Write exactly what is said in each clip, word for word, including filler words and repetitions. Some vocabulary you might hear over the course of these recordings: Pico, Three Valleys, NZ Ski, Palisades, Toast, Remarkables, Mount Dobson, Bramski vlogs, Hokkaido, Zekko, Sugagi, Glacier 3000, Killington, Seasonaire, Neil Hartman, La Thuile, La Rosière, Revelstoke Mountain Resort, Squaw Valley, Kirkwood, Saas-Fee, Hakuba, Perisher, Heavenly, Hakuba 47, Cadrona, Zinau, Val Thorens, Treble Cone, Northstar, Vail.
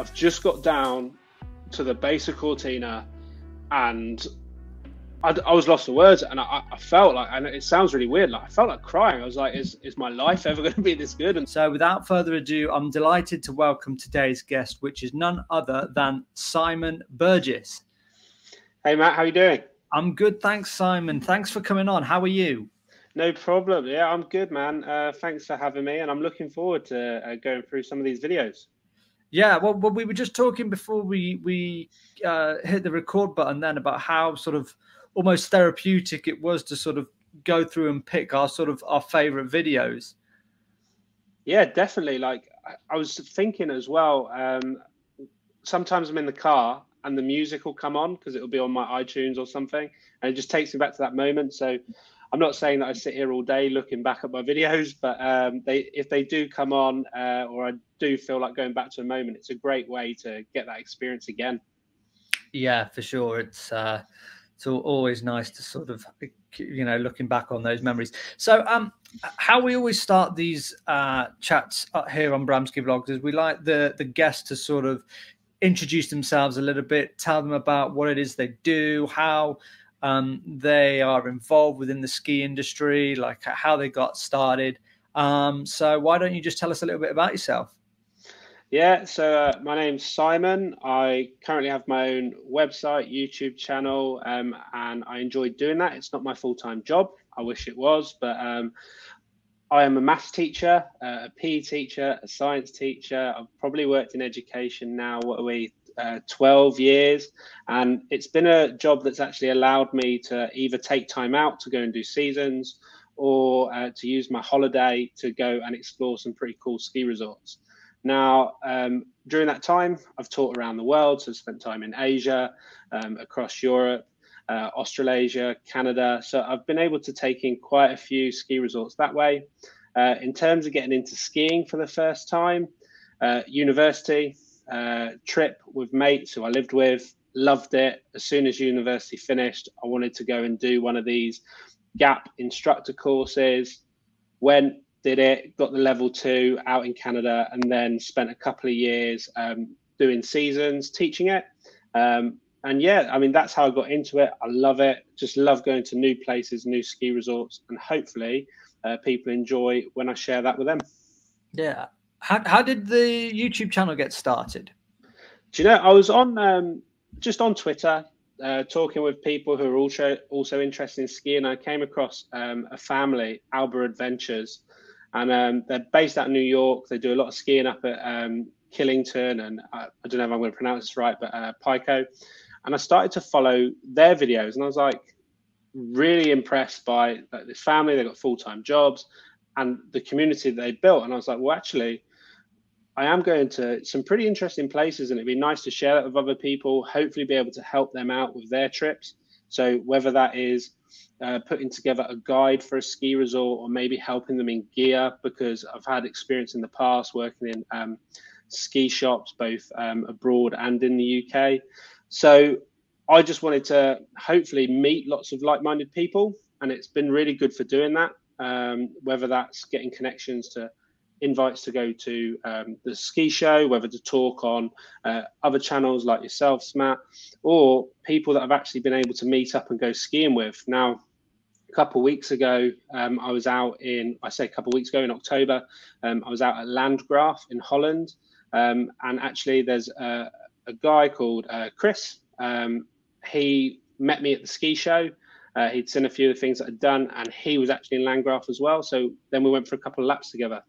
I've just got down to the base of Cortina, and I, I was lost for words, and I, I felt like, and it sounds really weird, like I felt like crying. I was like, is, is my life ever going to be this good? And so without further ado, I'm delighted to welcome today's guest, which is none other than Simon Burgess. Hey, Matt, how are you doing? I'm good, thanks, Simon. Thanks for coming on. How are you? No problem. Yeah, I'm good, man. Uh, thanks for having me, and I'm looking forward to uh, going through some of these videos. Yeah, well, well, we were just talking before we, we uh, hit the record button then about how sort of almost therapeutic it was to sort of go through and pick our sort of our favorite videos. Yeah, definitely. Like I was thinking as well, um, sometimes I'm in the car and the music will come on because it'll be on my iTunes or something, and it just takes me back to that moment. So I'm not saying that I sit here all day looking back at my videos, but um, they, if they do come on uh, or I do feel like going back to a moment, it's a great way to get that experience again. Yeah, for sure. It's uh, it's always nice to sort of, you know, looking back on those memories. So um, how we always start these uh, chats here on Bramski Vlogs is we like the, the guests to sort of introduce themselves a little bit, tell them about what it is they do, how um, they are involved within the ski industry, like how they got started. Um, so why don't you just tell us a little bit about yourself? Yeah, so uh, my name's Simon. I currently have my own website, YouTube channel, um, and I enjoy doing that. It's not my full-time job. I wish it was, but um, I am a maths teacher, uh, a P E teacher, a science teacher. I've probably worked in education now, what are we, uh, twelve years. And it's been a job that's actually allowed me to either take time out to go and do seasons or uh, to use my holiday to go and explore some pretty cool ski resorts. Now, um, during that time, I've taught around the world. So I've spent time in Asia, um, across Europe, Uh, Australasia, Canada. So I've been able to take in quite a few ski resorts that way. Uh, in terms of getting into skiing for the first time, uh, university, uh, trip with mates who I lived with, loved it. As soon as university finished, I wanted to go and do one of these gap instructor courses. Went, did it, got the level two out in Canada, and then spent a couple of years um, doing seasons, teaching it. Um, And yeah, I mean, that's how I got into it. I love it. Just love going to new places, new ski resorts, and hopefully uh, people enjoy when I share that with them. Yeah. How, how did the YouTube channel get started? Do you know, I was on um, just on Twitter uh, talking with people who are also, also interested in skiing. I came across um, a family, Alba Adventures, and um, they're based out of New York. They do a lot of skiing up at um, Killington, and I, I don't know if I'm going to pronounce this right, but uh, Pico. And I started to follow their videos, and I was like really impressed by like, this family. They've got full-time jobs and the community that they built. And I was like, well, actually, I am going to some pretty interesting places, and it'd be nice to share that with other people, hopefully be able to help them out with their trips. So whether that is uh, putting together a guide for a ski resort or maybe helping them in gear, because I've had experience in the past working in um, ski shops, both um, abroad and in the U K. So I just wanted to hopefully meet lots of like-minded people, and it's been really good for doing that, um, whether that's getting connections to invites to go to um, the ski show, whether to talk on uh, other channels like yourselves, Matt, or people that I've actually been able to meet up and go skiing with. Now, a couple of weeks ago, um, I was out in, I say a couple of weeks ago in October, um, I was out at Landgraaf in Holland, um, and actually there's a uh, a guy called uh, Chris. Um, he met me at the ski show. Uh, he'd seen a few of the things that I'd done, and he was actually in Landgraaf as well. So then we went for a couple of laps together.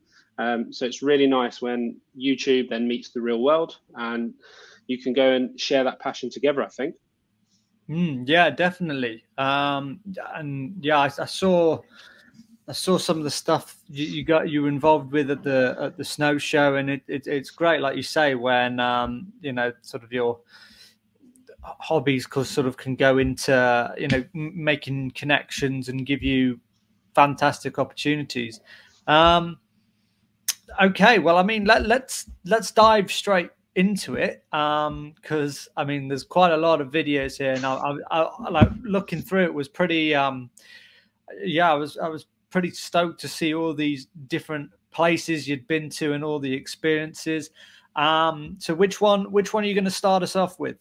Um, so it's really nice when YouTube then meets the real world, and you can go and share that passion together, I think. Mm, yeah, definitely. Um, and yeah, I, I saw I saw some of the stuff you, you got you were involved with at the at the snow show, and it, it it's great, like you say, when um you know sort of your hobbies cause sort of can go into you know making connections and give you fantastic opportunities. Um, okay, well, I mean let let's let's dive straight into it, um, because I mean there's quite a lot of videos here, and I, I, I like looking through it was pretty um yeah I was I was. pretty stoked to see all these different places you'd been to and all the experiences. Um, so which one, which one are you going to start us off with?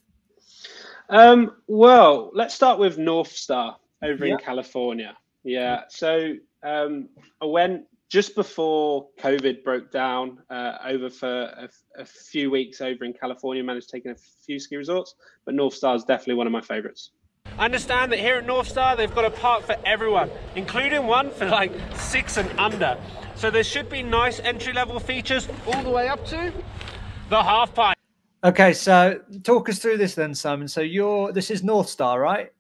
Um, well, let's start with Northstar over yeah. in California. Yeah. So um, I went just before COVID broke down, uh, over for a, a few weeks over in California, managed taking a few ski resorts, but Northstar is definitely one of my favorites. I understand that here at Northstar, they've got a park for everyone, including one for like six and under. So there should be nice entry level features all the way up to the half pipe. Okay, so talk us through this then, Simon. So you're this is Northstar, right?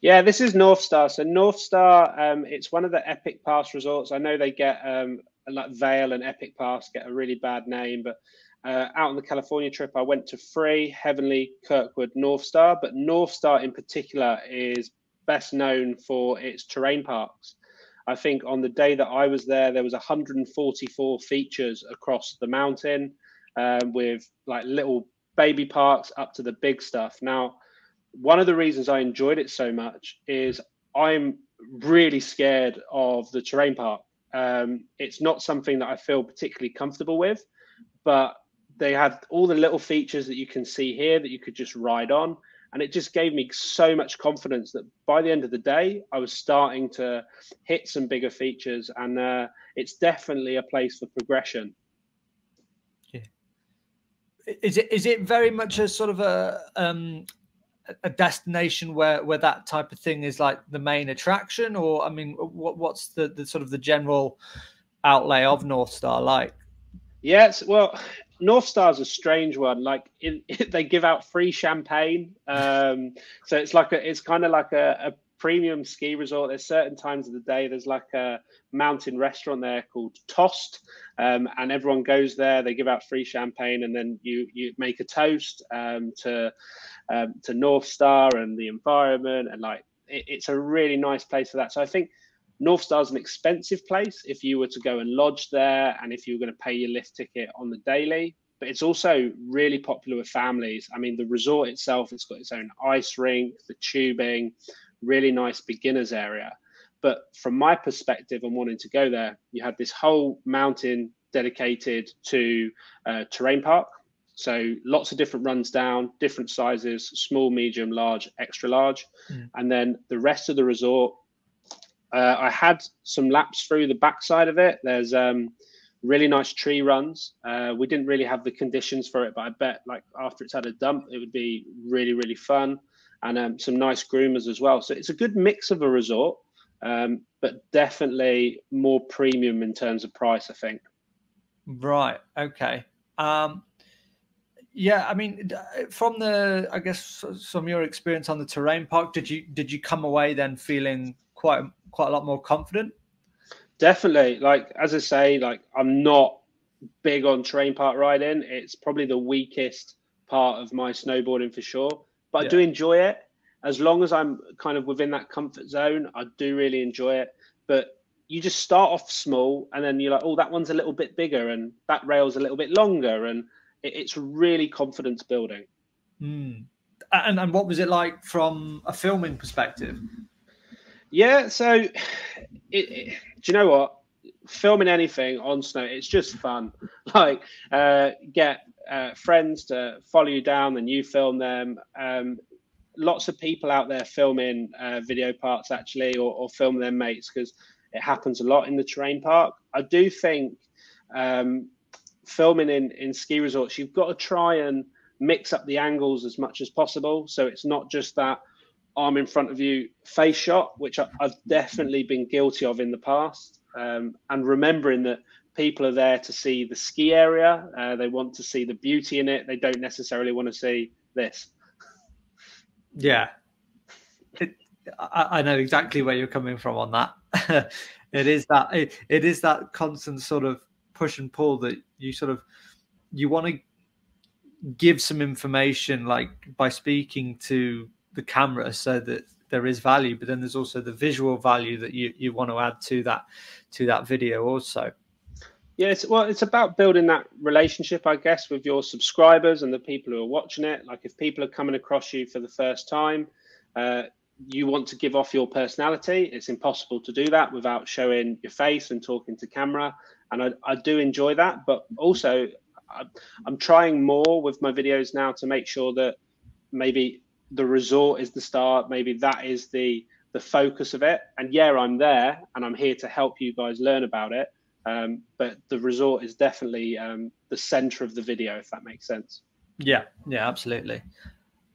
Yeah, this is Northstar. So Northstar, um, it's one of the Epic Pass resorts. I know they get um, like Vail and Epic Pass get a really bad name, but uh, out on the California trip, I went to Three, Heavenly, Kirkwood, Northstar. But Northstar in particular is best known for its terrain parks. I think on the day that I was there, there was one hundred forty-four features across the mountain, um, with like little baby parks up to the big stuff. Now, one of the reasons I enjoyed it so much is I'm really scared of the terrain park. Um, it's not something that I feel particularly comfortable with, but they have all the little features that you can see here that you could just ride on. And it just gave me so much confidence that by the end of the day, I was starting to hit some bigger features. And uh, it's definitely a place for progression. Is it is it very much a sort of a um, a destination where where that type of thing is like the main attraction, or I mean, what what's the, the sort of the general outlay of Northstar like? Yes, well, Northstar's a strange one. Like in, they give out free champagne, um, so it's like a, it's kind of like a, a premium ski resort. There's certain times of the day, there's like a mountain restaurant there called Toast, um, and everyone goes there. They give out free champagne, and then you you make a toast um, to um, to Northstar and the environment, and like it, it's a really nice place for that. So I think Northstar is an expensive place if you were to go and lodge there, and if you were going to pay your lift ticket on the daily. But it's also really popular with families. I mean, the resort itself, it's got its own ice rink, the tubing. Really nice beginners area. But from my perspective and wanting to go there, you have this whole mountain dedicated to uh, terrain park. So lots of different runs down, different sizes, small, medium, large, extra large. Mm. And then the rest of the resort, uh, I had some laps through the backside of it. There's um, really nice tree runs. Uh, we didn't really have the conditions for it, but I bet like after it's had a dump, it would be really, really fun. And um, some nice groomers as well. So it's a good mix of a resort, um, but definitely more premium in terms of price, I think. Right. Okay. Um, yeah. I mean, from the, I guess, from your experience on the terrain park, did you did you come away then feeling quite quite a lot more confident? Definitely. Like as I say, like I'm not big on terrain park riding. It's probably the weakest part of my snowboarding for sure. But yeah. I do enjoy it. As long as I'm kind of within that comfort zone, I do really enjoy it. But you just start off small and then you're like, oh, that one's a little bit bigger and that rail's a little bit longer. And it, it's really confidence building. Mm. And, and what was it like from a filming perspective? Yeah, so it, it, do you know what? Filming anything on snow, it's just fun. Like uh, get... Uh, friends to follow you down and you film them. Um, lots of people out there filming uh, video parts actually, or, or film their mates, because it happens a lot in the terrain park. I do think um, filming in, in ski resorts, you've got to try and mix up the angles as much as possible. So it's not just that arm in front of you face shot, which I, I've definitely been guilty of in the past. Um, and remembering that people are there to see the ski area. Uh, they want to see the beauty in it. They don't necessarily want to see this. Yeah. It, I, I know exactly where you're coming from on that. it is that it, it is that constant sort of push and pull that you sort of, you want to give some information like by speaking to the camera so that there is value, but then there's also the visual value that you, you want to add to that, to that video also. Yes, well, it's about building that relationship, I guess, with your subscribers and the people who are watching it. Like if people are coming across you for the first time, uh, you want to give off your personality. It's impossible to do that without showing your face and talking to camera. And I, I do enjoy that. But also, I, I'm trying more with my videos now to make sure that maybe the resort is the start, maybe that is the the focus of it. And yeah, I'm there and I'm here to help you guys learn about it. Um, but the resort is definitely um, the center of the video, if that makes sense. Yeah, yeah, absolutely.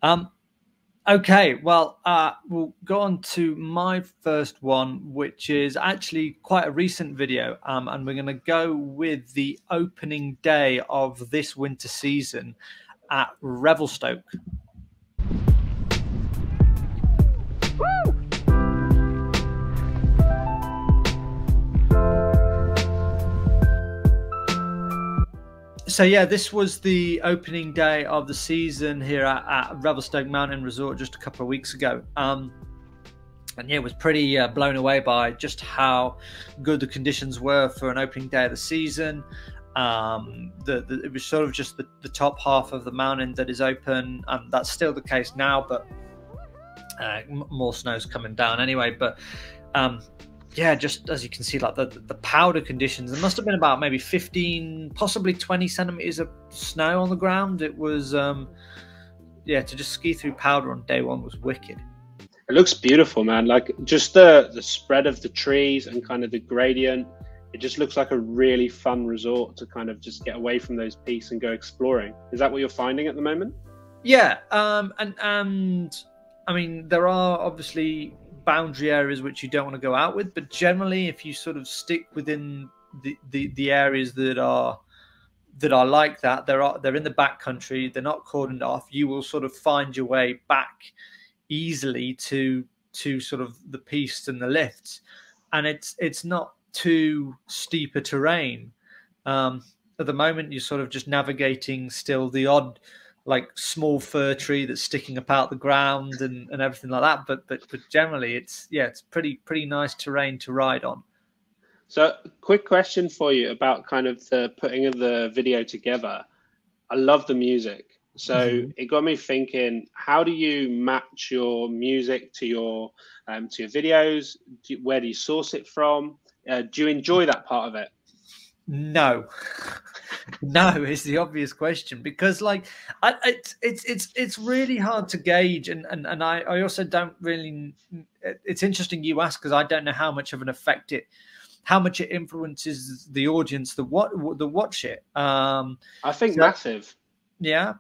Um, okay, well, uh, we'll go on to my first one, which is actually quite a recent video. Um, and we're going to go with the opening day of this winter season at Revelstoke. Woo! So, yeah, this was the opening day of the season here at, at Revelstoke Mountain Resort just a couple of weeks ago. Um, and, yeah, was pretty uh, blown away by just how good the conditions were for an opening day of the season. Um, the, the, it was sort of just the, the top half of the mountain that is open. Um, that's still the case now, but uh, more snow's coming down anyway. But, um, yeah, just as you can see, like the, the powder conditions, there must have been about maybe fifteen, possibly twenty centimeters of snow on the ground. It was, um, yeah, to just ski through powder on day one was wicked. It looks beautiful, man. Like just the, the spread of the trees and kind of the gradient. It just looks like a really fun resort to kind of just get away from those peaks and go exploring. Is that what you're finding at the moment? Yeah. Um, and, and I mean, there are obviously boundary areas which you don't want to go out with, but generally if you sort of stick within the the, the areas that are that are like that, they're are, they're in the back country, they're not cordoned off, you will sort of find your way back easily to to sort of the piste and the lifts, and it's it's not too steep a terrain. Um at the moment you're sort of just navigating still the odd like small fir tree that's sticking up out the ground and, and everything like that. But, but, but generally it's, yeah, it's pretty, pretty nice terrain to ride on. So quick question for you about kind of the putting of the video together. I love the music. So mm-hmm. It got me thinking, how do you match your music to your, um, to your videos? Do you, where do you source it from? Uh, do you enjoy that part of it? No, no is the obvious question, because like I, it's it's it's it's really hard to gauge, and and and I, I also don't really. It's interesting you ask, because I don't know how much of an effect it, how much it influences the audience that what the watch it. Um, I think so, massive. Yeah,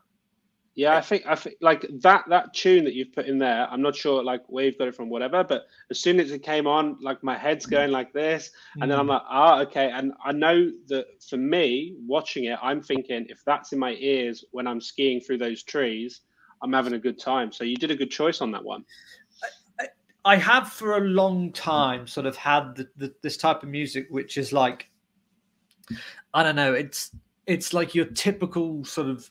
yeah, I think I think like that that tune that you've put in there. I'm not sure like where you've got it from, whatever. But as soon as it came on, like my head's going like this, and mm. then I'm like, ah, okay. And I know that for me, watching it, I'm thinking if that's in my ears when I'm skiing through those trees, I'm having a good time. So you did a good choice on that one. I, I have for a long time sort of had the, the, this type of music, which is like, I don't know, it's it's like your typical sort of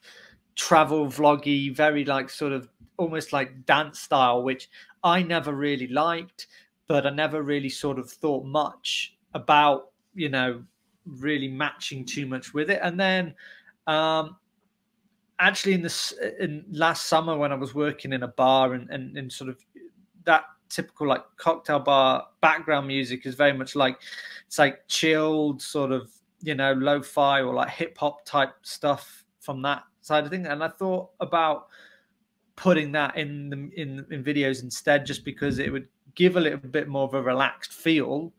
travel vloggy, very like sort of almost like dance style, which I never really liked, but I never really sort of thought much about, you know, really matching too much with it. And then um, actually in this in last summer when I was working in a bar and, and, and sort of that typical like cocktail bar background music is very much like, it's like chilled sort of, you know, lo-fi or like hip hop type stuff from that side of things, and I thought about putting that in the in, in videos instead, just because it would give a little bit more of a relaxed feel.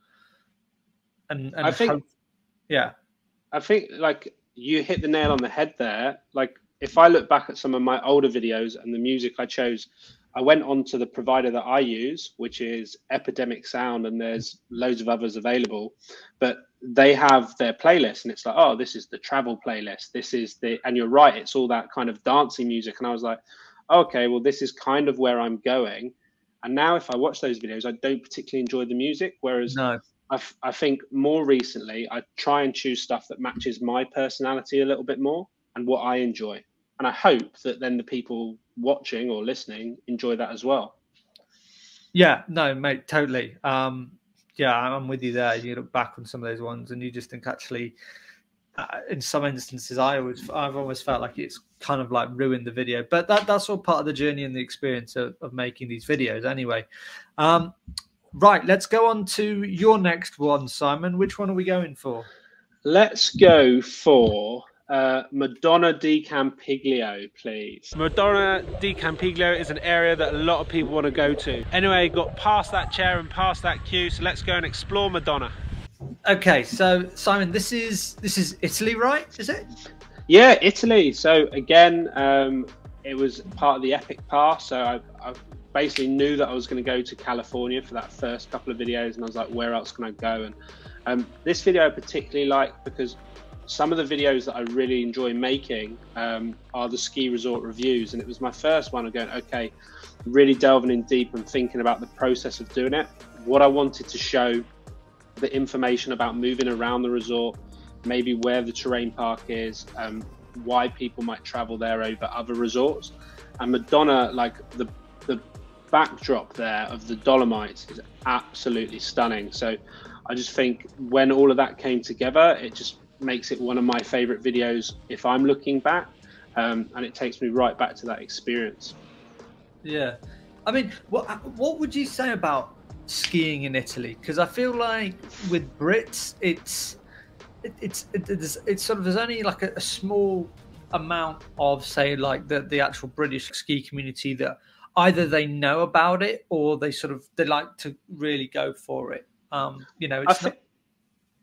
And, and I think, hope, yeah, I think like you hit the nail on the head there. Like if I look back at some of my older videos and the music I chose, I went on to the provider that I use, which is Epidemic Sound, and there's loads of others available, but they have their playlist, and it's like, oh, this is the travel playlist. This is the, and you're right, it's all that kind of dancing music. And I was like, okay, well, this is kind of where I'm going. And now if I watch those videos, I don't particularly enjoy the music. Whereas no. I, I think more recently, I try and choose stuff that matches my personality a little bit more and what I enjoy. And I hope that then the people watching or listening enjoy that as well. Yeah, no, mate, totally. Um, yeah, I'm with you there. You look back on some of those ones and you just think actually, uh, in some instances, I always, I've always felt like it's kind of like ruined the video. But that that's all part of the journey and the experience of, of making these videos anyway. Um, right, let's go on to your next one, Simon. Which one are we going for? Let's go for Uh, Madonna di Campiglio, please. Madonna di Campiglio is an area that a lot of people want to go to. Anyway, got past that chair and past that queue, so let's go and explore Madonna. Okay, so Simon, this is this is Italy, right? Is it? Yeah, Italy. So again, um, it was part of the Epic Pass, so I, I basically knew that I was going to go to California for that first couple of videos, and I was like, where else can I go? And um, this video I particularly like because some of the videos that I really enjoy making um, are the ski resort reviews. And it was my first one of going, okay, really delving in deep and thinking about the process of doing it. What I wanted to show, the information about moving around the resort, maybe where the terrain park is, um, why people might travel there over other resorts. And Madonna, like the, the backdrop there of the Dolomites is absolutely stunning. So I just think when all of that came together, it just makes it one of my favorite videos if I'm looking back, um, and it takes me right back to that experience. Yeah, I mean, what what would you say about skiing in Italy? Because I feel like with Brits, it's it, it's it, it's it's sort of there's only like a, a small amount of, say, like the the actual British ski community that either they know about it or they sort of they like to really go for it. Um, you know, it's not.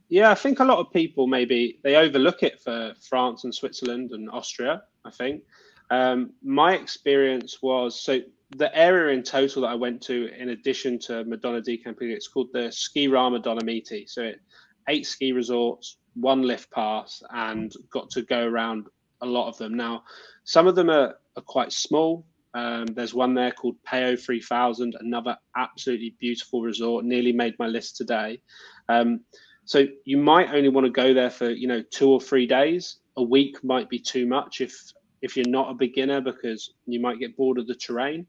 Yeah, I think a lot of people maybe they overlook it for France and Switzerland and Austria, I think. Um, my experience was, so the area in total that I went to, in addition to Madonna di Campiglio, it's called the Skirama Dolomiti. So it, eight ski resorts, one lift pass, and got to go around a lot of them. Now, some of them are, are quite small. Um, there's one there called Peo three thousand, another absolutely beautiful resort, nearly made my list today. Um, So you might only want to go there for, you know, two or three days. A week might be too much if if you're not a beginner, because you might get bored of the terrain.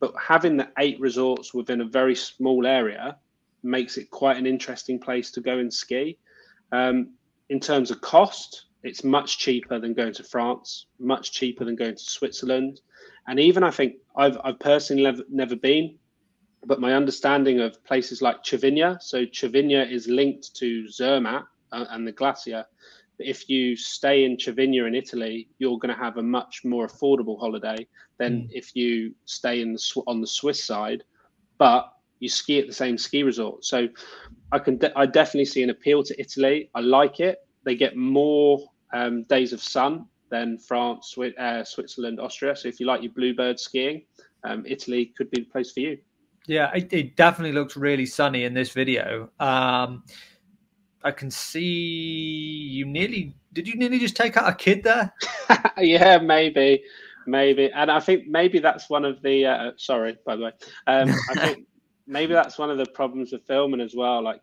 But having the eight resorts within a very small area makes it quite an interesting place to go and ski. Um, in terms of cost, it's much cheaper than going to France, much cheaper than going to Switzerland. And even I think I've, I've personally never been, but my understanding of places like Cervinia, so Cervinia is linked to Zermatt and the glacier. If you stay in Cervinia in Italy, you're going to have a much more affordable holiday than mm. if you stay in the, on the Swiss side, but you ski at the same ski resort. So I can de I definitely see an appeal to Italy. I like it. They get more um, days of sun than France, Swiss, uh, Switzerland, Austria. So if you like your bluebird skiing, um, Italy could be the place for you. Yeah, it, it definitely looks really sunny in this video. Um, I can see you nearly, did you nearly just take out a kid there? Yeah, maybe, maybe. And I think maybe that's one of the, uh, sorry, by the way. Um, I think maybe that's one of the problems with filming as well. Like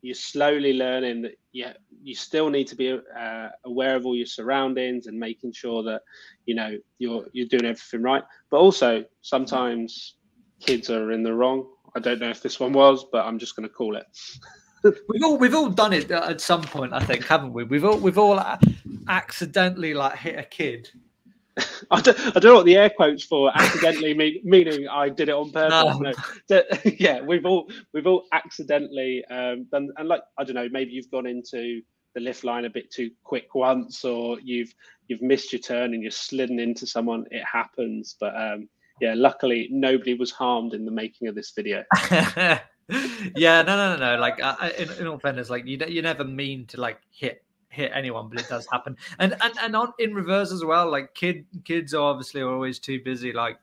you're slowly learning that you, you still need to be uh, aware of all your surroundings and making sure that, you know, you're, you're doing everything right. But also sometimes kids are in the wrong. I don't know if this one was, but I'm just going to call it. We've all we've all done it at some point, I think, haven't we? We've all we've all accidentally like hit a kid. I don't, I don't know what the air quotes for accidentally mean, meaning I did it on purpose. No. No. Yeah, we've all we've all accidentally um, done, and like I don't know, maybe you've gone into the lift line a bit too quick once, or you've you've missed your turn and you're slidden into someone. It happens, but. Um, Yeah, luckily nobody was harmed in the making of this video. Yeah, no, no, no, no. Like, I, in, in all fairness, like you, you never mean to like hit hit anyone, but it does happen. And and and on in reverse as well. Like, kid kids are obviously always too busy, like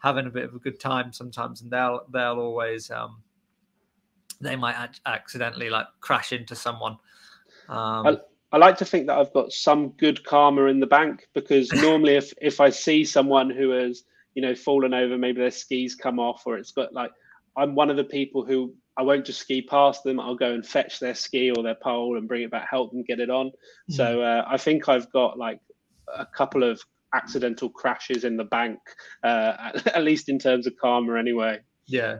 having a bit of a good time sometimes, and they'll they'll always um they might accidentally like crash into someone. Um, I I like to think that I've got some good karma in the bank, because normally if if I see someone who is, you know, fallen over, maybe their skis come off, or it's got like, I'm one of the people who I won't just ski past them. I'll go and fetch their ski or their pole and bring it back, help them get it on. Mm-hmm. So uh, I think I've got like a couple of accidental crashes in the bank, uh, at, at least in terms of karma anyway. Yeah,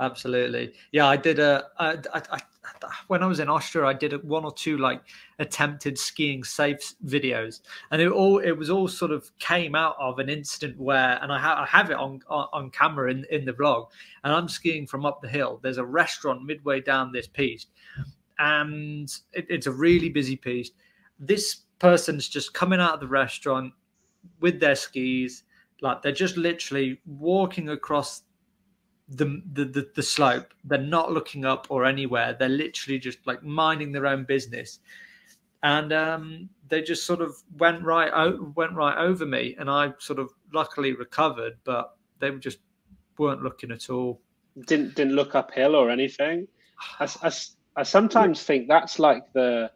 absolutely. Yeah, I did a, I, I, I, when I was in Austria, I did a, one or two like attempted skiing safe videos, and it all it was all sort of came out of an incident where, and I, ha I have it on, on on camera in in the vlog. And I'm skiing from up the hill. There's a restaurant midway down this piece, and it, it's a really busy piece. This person's just coming out of the restaurant with their skis, like they're just literally walking across the the the, the slope. They're not looking up or anywhere. They're literally just like minding their own business. And um, they just sort of went right out, went right over me, and I sort of luckily recovered. But they just weren't looking at all. Didn't didn't look uphill or anything. I, I, I sometimes think that's like the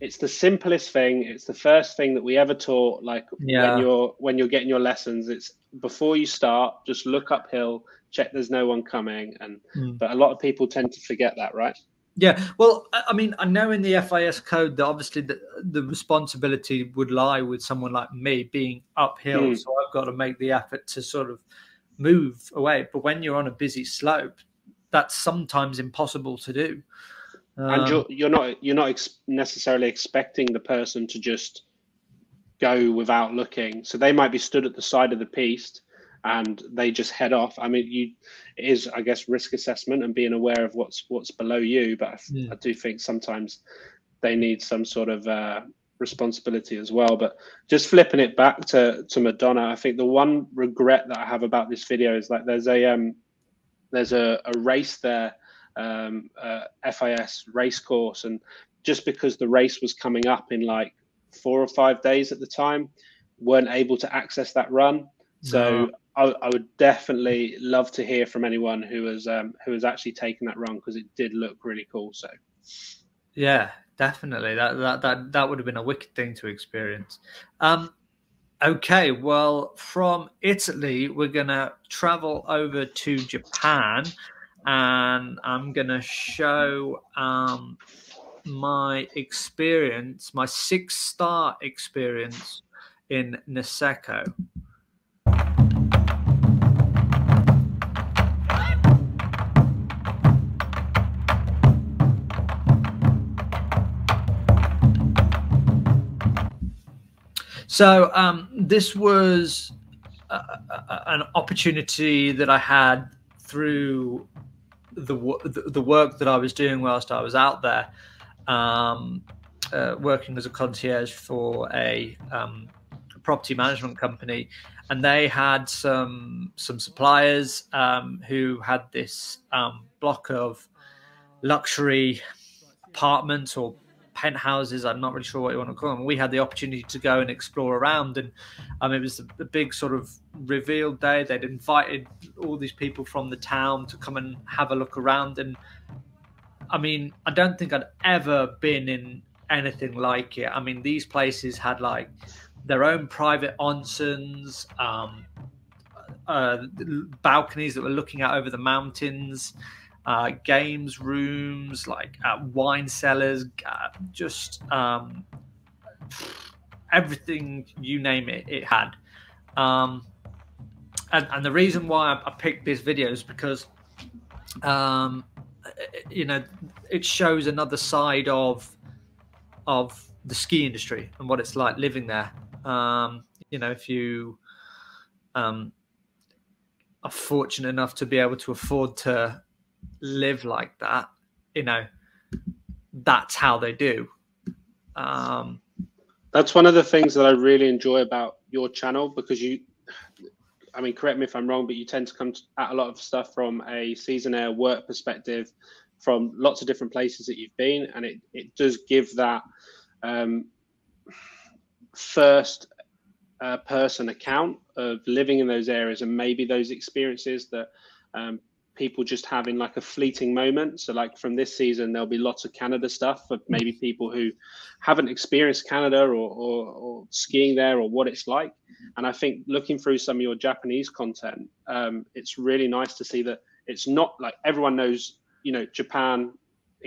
it's the simplest thing. It's the first thing that we ever taught. Like yeah. when you're when you're getting your lessons, it's before you start, just look uphill, check there's no one coming. And mm. but a lot of people tend to forget that, right? Yeah, well, I mean, I know in the F I S code that obviously the, the responsibility would lie with someone like me being uphill, mm. so I've got to make the effort to sort of move away. But when you're on a busy slope, that's sometimes impossible to do. And um, you're, you're not you're not ex necessarily expecting the person to just go without looking. So they might be stood at the side of the piste and they just head off. I mean, you it is, I guess, risk assessment and being aware of what's what's below you. But I, yeah. I do think sometimes they need some sort of uh, responsibility as well. But just flipping it back to to Madonna, I think the one regret that I have about this video is like there's a um, there's a, a race there, um, uh, F I S race course, and just because the race was coming up in like four or five days at the time, weren't able to access that run. So no. I, I would definitely love to hear from anyone who has um, who has actually taken that run, because it did look really cool. So, yeah, definitely that that that that would have been a wicked thing to experience. Um, okay, well, from Italy we're gonna travel over to Japan, and I'm gonna show um, my experience, my six-star experience in Niseko. So um, this was a, a, an opportunity that I had through the, the work that I was doing whilst I was out there, um, uh, working as a concierge for a um, property management company. And they had some, some suppliers um, who had this um, block of luxury apartments or penthouses, I'm not really sure what you want to call them. We had the opportunity to go and explore around, and um, it was a big sort of reveal day. They'd invited all these people from the town to come and have a look around, and I mean, I don't think I'd ever been in anything like it. I mean, these places had like their own private onsens, um, uh, balconies that were looking out over the mountains, Uh, games rooms, like uh, wine cellars, uh, just um, everything, you name it, it had. Um, and, and the reason why I picked this video is because, um, you know, it shows another side of of the ski industry and what it's like living there. Um, you know, if you um, are fortunate enough to be able to afford to live like that, you know, that's how they do. Um that's one of the things that I really enjoy about your channel, because you, I mean, correct me if I'm wrong, but you tend to come at a lot of stuff from a season-air work perspective, from lots of different places that you've been, and it it does give that um first uh, person account of living in those areas, and maybe those experiences that um people just having like a fleeting moment. So like from this season, there'll be lots of Canada stuff for maybe people who haven't experienced Canada or, or, or skiing there or what it's like. And I think looking through some of your Japanese content, um, it's really nice to see that it's not like everyone knows, you know, Japan,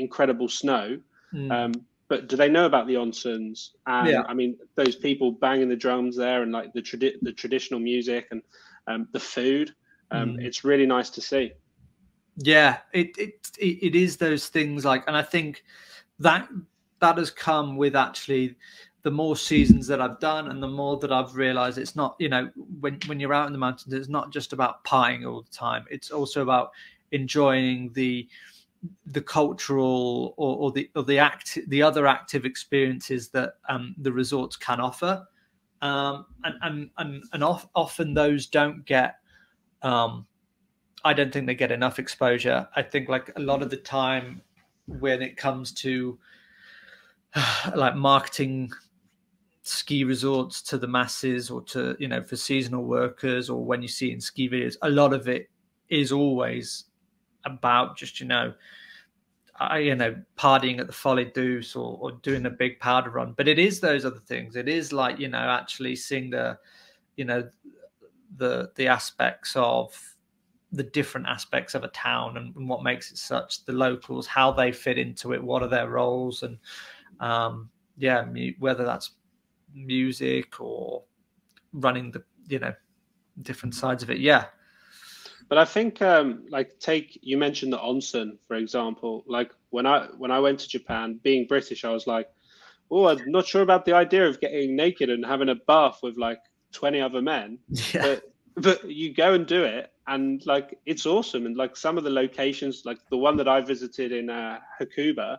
incredible snow, mm. um, but do they know about the onsens? And yeah. I mean, those people banging the drums there and like the, tradi the traditional music and um, the food, um, mm. it's really nice to see. Yeah, it, it it is those things like, and I think that that has come with actually the more seasons that I've done, and the more that I've realized it's not, you know, when, when you're out in the mountains, it's not just about pieing all the time. It's also about enjoying the the cultural or, or the or the act the other active experiences that um, the resorts can offer, um, and and and, and off, often those don't get. Um, I don't think they get enough exposure. I think like a lot of the time when it comes to like marketing ski resorts to the masses or to, you know, for seasonal workers or when you see in ski videos, a lot of it is always about just, you know, I, you know, partying at the Folie Douce or, or doing a big powder run. But it is those other things. It is like, you know, actually seeing the, you know, the, the aspects of the different aspects of a town and, and what makes it such, the locals, how they fit into it, what are their roles, and um, yeah, mu whether that's music or running the, you know, different sides of it. Yeah. But I think um, like take, you mentioned the onsen, for example, like when I, when I went to Japan, being British, I was like, oh, I'm not sure about the idea of getting naked and having a bath with like twenty other men, yeah. but, but you go and do it. And like, it's awesome. And like some of the locations, like the one that I visited in uh, Hakuba,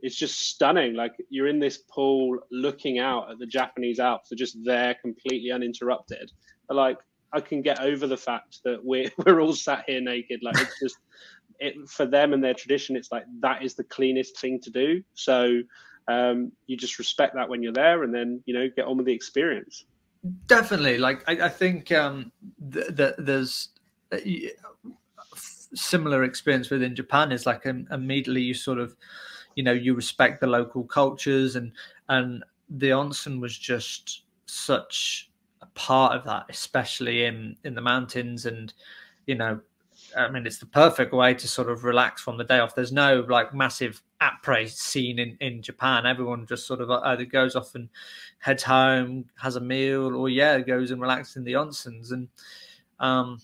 it's just stunning. Like you're in this pool looking out at the Japanese Alps. They're just there completely uninterrupted. But like, I can get over the fact that we're, we're all sat here naked. Like it's just, it, for them and their tradition, it's like, that is the cleanest thing to do. So um, you just respect that when you're there and then, you know, get on with the experience. Definitely. Like, I, I think um, th th there's, similar experience within Japan is like um, immediately you sort of, you know, you respect the local cultures, and and the onsen was just such a part of that, especially in in the mountains. And you know, I mean, it's the perfect way to sort of relax from the day off. There's no like massive après scene in in Japan. Everyone just sort of either goes off and heads home, has a meal, or yeah, goes and relaxes in the onsens. And um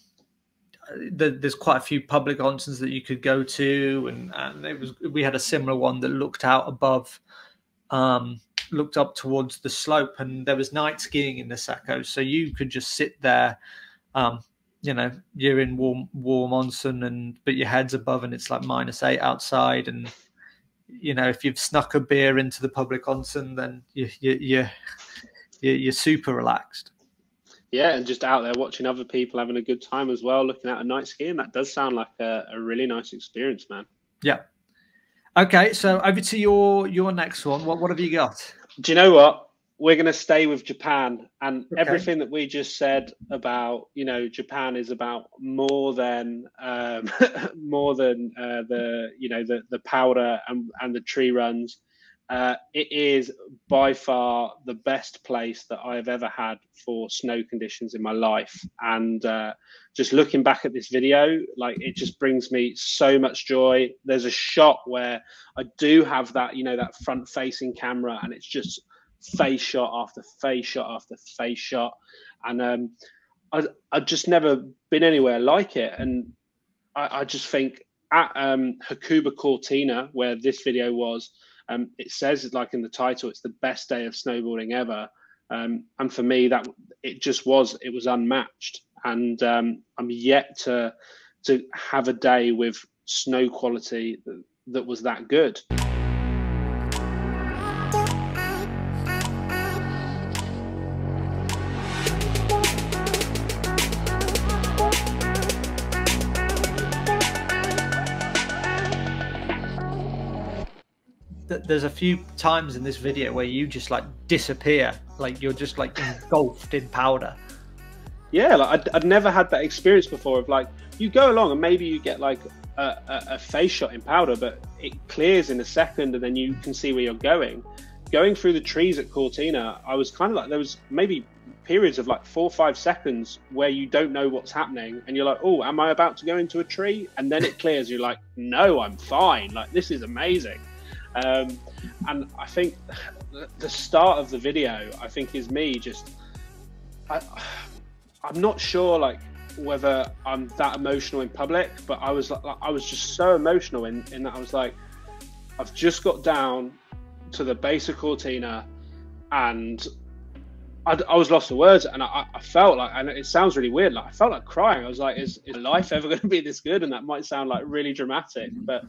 there's quite a few public onsens that you could go to, and, and it was we had a similar one that looked out above, um, looked up towards the slope, and there was night skiing in Niseko, so you could just sit there, um, you know, you're in warm warm onsen, and but your head's above, and it's like minus eight outside, and you know, if you've snuck a beer into the public onsen, then you you you you're super relaxed. Yeah, and just out there watching other people having a good time as well, looking at a night skiing. That does sound like a, a really nice experience, man. Yeah. Okay, so over to your your next one. What what have you got? Do you know what? We're going to stay with Japan, and okay. everything that we just said about, you know, Japan is about more than um, more than uh, the you know the the powder and and the tree runs. Uh, it is by far the best place that I've ever had for snow conditions in my life. And uh, just looking back at this video, like it just brings me so much joy. There's a shot where I do have that, you know, that front facing camera, and it's just face shot after face shot after face shot. And um, I, I've just never been anywhere like it. And I, I just think at um, Hakuba Cortina, where this video was, Um, it says, like in the title, it's the best day of snowboarding ever. Um, and for me, that it just was, it was unmatched. And um, I'm yet to, to have a day with snow quality that, that was that good. There's a few times in this video where you just like disappear, like you're just like engulfed in powder. Yeah, like I'd, I'd never had that experience before of like you go along and maybe you get like a, a, a face shot in powder, but it clears in a second and then you can see where you're going. Going through the trees at Cortina, I was kind of like, there was maybe periods of like four or five seconds where you don't know what's happening, and you're like, oh, am I about to go into a tree? And then it clears, you're like, no, I'm fine, like this is amazing. Um, and I think the start of the video, I think, is me just, I, I'm not sure like whether I'm that emotional in public, but I was like, I was just so emotional in, in that I was like, I've just got down to the base of Cortina and I, I was lost for words, and I, I felt like, and it sounds really weird, like I felt like crying. I was like, is, is life ever going to be this good? And that might sound like really dramatic, but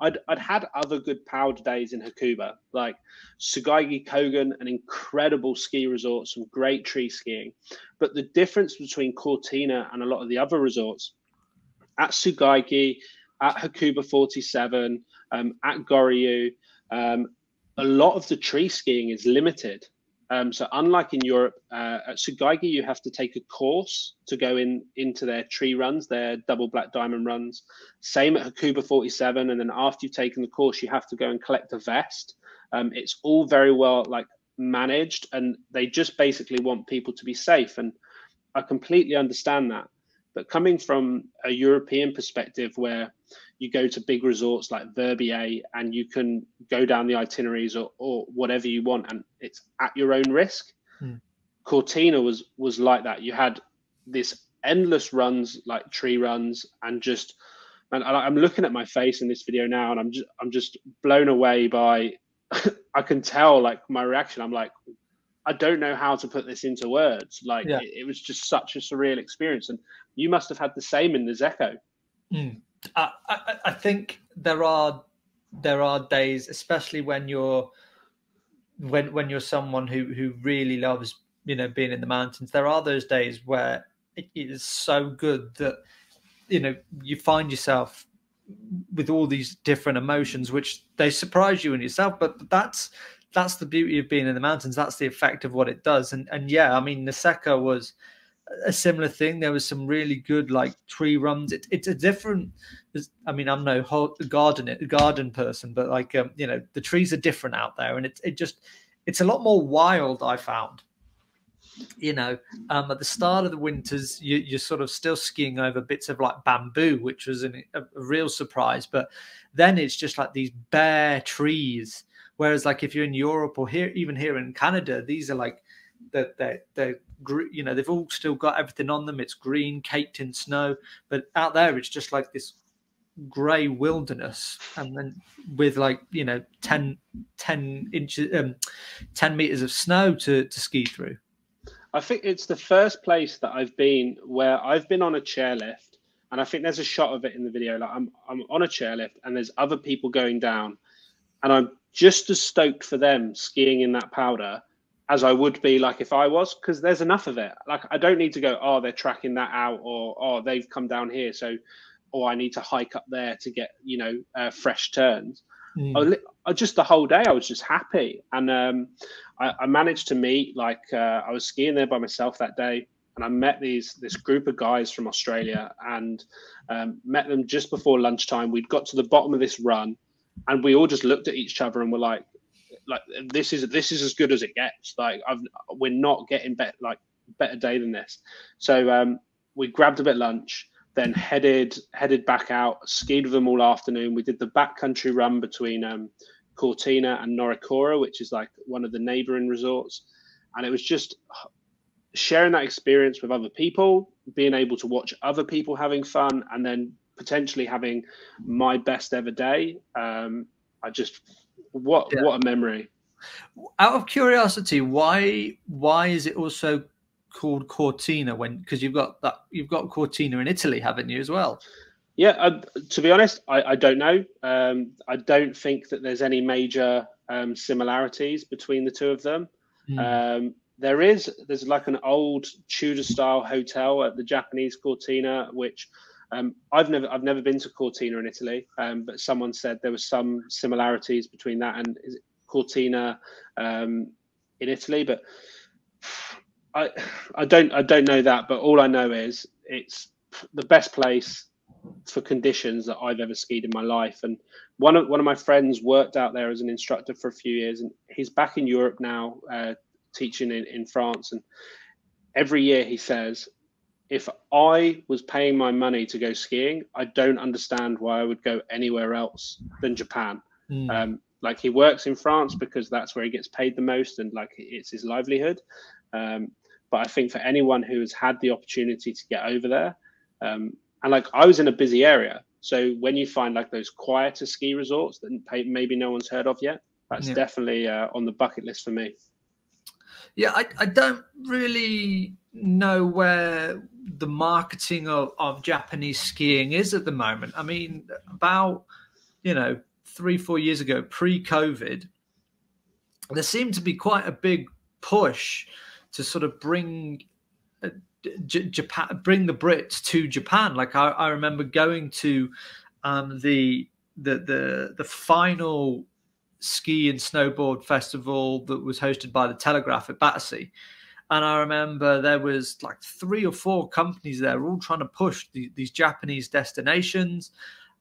I'd, I'd had other good powder days in Hakuba, like Sugagi Kogan, an incredible ski resort, some great tree skiing. But the difference between Cortina and a lot of the other resorts, at Sugagi, at Hakuba forty-seven, um, at Goryu, um, a lot of the tree skiing is limited. Um, so unlike in Europe, uh, at Sugagi, you have to take a course to go in into their tree runs, their double black diamond runs. Same at Hakuba forty-seven. And then after you've taken the course, you have to go and collect a vest. Um, it's all very well like managed, and they just basically want people to be safe. And I completely understand that. But coming from a European perspective, where you go to big resorts like Verbier and you can go down the itineraries or, or whatever you want, and it's at your own risk. Mm. Cortina was was like that. You had this endless runs, like tree runs, and just, and I'm looking at my face in this video now, and I'm just I'm just blown away by. I can tell like my reaction. I'm like, I don't know how to put this into words. Like yeah. it, it was just such a surreal experience. And you must have had the same in the Zekko. Mm. I, I, I think there are, there are days, especially when you're, when, when you're someone who, who really loves, you know, being in the mountains, there are those days where it is so good that, you know, you find yourself with all these different emotions, which they surprise you in yourself, but that's, that's the beauty of being in the mountains. That's the effect of what it does. And and yeah, I mean, Niseko was a similar thing. There was some really good like tree runs. It, it's a different. I mean, I'm no garden garden person, but like um, you know, the trees are different out there, and it it just it's a lot more wild, I found. You know, um, at the start of the winters, you, you're sort of still skiing over bits of like bamboo, which was an, a, a real surprise. But then it's just like these bare trees. Whereas, like, if you're in Europe or here, even here in Canada, these are like, they're, they're, they're, you know, they've all still got everything on them. It's green, caked in snow. But out there, it's just like this grey wilderness. And then with like, you know, ten inches, um, ten meters of snow to, to ski through. I think it's the first place that I've been where I've been on a chairlift. And I think there's a shot of it in the video. Like, I'm, I'm on a chairlift and there's other people going down. And I'm just as stoked for them skiing in that powder as I would be like if I was, because there's enough of it. Like, I don't need to go, oh, they're tracking that out, or oh, they've come down here, so or I need to hike up there to get, you know, uh, fresh turns. Mm. I, I just the whole day I was just happy, and um, I, I managed to meet like uh, I was skiing there by myself that day, and I met these this group of guys from Australia, and um, met them just before lunchtime. We'd got to the bottom of this run. And we all just looked at each other and were like, "Like this is this is as good as it gets. Like I've, we're not getting better, like better day than this." So um, we grabbed a bit of lunch, then headed headed back out, skied with them all afternoon. We did the backcountry run between um, Cortina and Norikora, which is like one of the neighbouring resorts, and it was just sharing that experience with other people, being able to watch other people having fun, and then potentially having my best ever day. Um, I just, what yeah. what a memory. Out of curiosity, why why is it also called Cortina when? Because you've got that you've got Cortina in Italy, haven't you, as well? Yeah. Uh, to be honest, I, I don't know. Um, I don't think that there's any major um, similarities between the two of them. Mm. Um, there is there's like an old Tudor style hotel at the Japanese Cortina, which. Um, I've never, I've never been to Cortina in Italy, um, but someone said there was some similarities between that and is it Cortina um, in Italy. But I, I don't, I don't know that. But all I know is it's the best place for conditions that I've ever skied in my life. And one of one of my friends worked out there as an instructor for a few years, and he's back in Europe now, uh, teaching in, in France. And every year he says, if I was paying my money to go skiing, I don't understand why I would go anywhere else than Japan. Mm. Um, like he works in France because that's where he gets paid the most, and like it's his livelihood. Um, but I think for anyone who has had the opportunity to get over there, um, and like I was in a busy area. So when you find like those quieter ski resorts that maybe no one's heard of yet, that's yeah. definitely uh, on the bucket list for me. Yeah, I, I don't really know where the marketing of, of Japanese skiing is at the moment. I mean, about, you know, three, four years ago, pre-COVID, there seemed to be quite a big push to sort of bring uh, J Japan, bring the Brits to Japan. Like I, I remember going to um, the, the, the, the final ski and snowboard festival that was hosted by the Telegraph at Battersea. And I remember there was like three or four companies there all trying to push the, these Japanese destinations.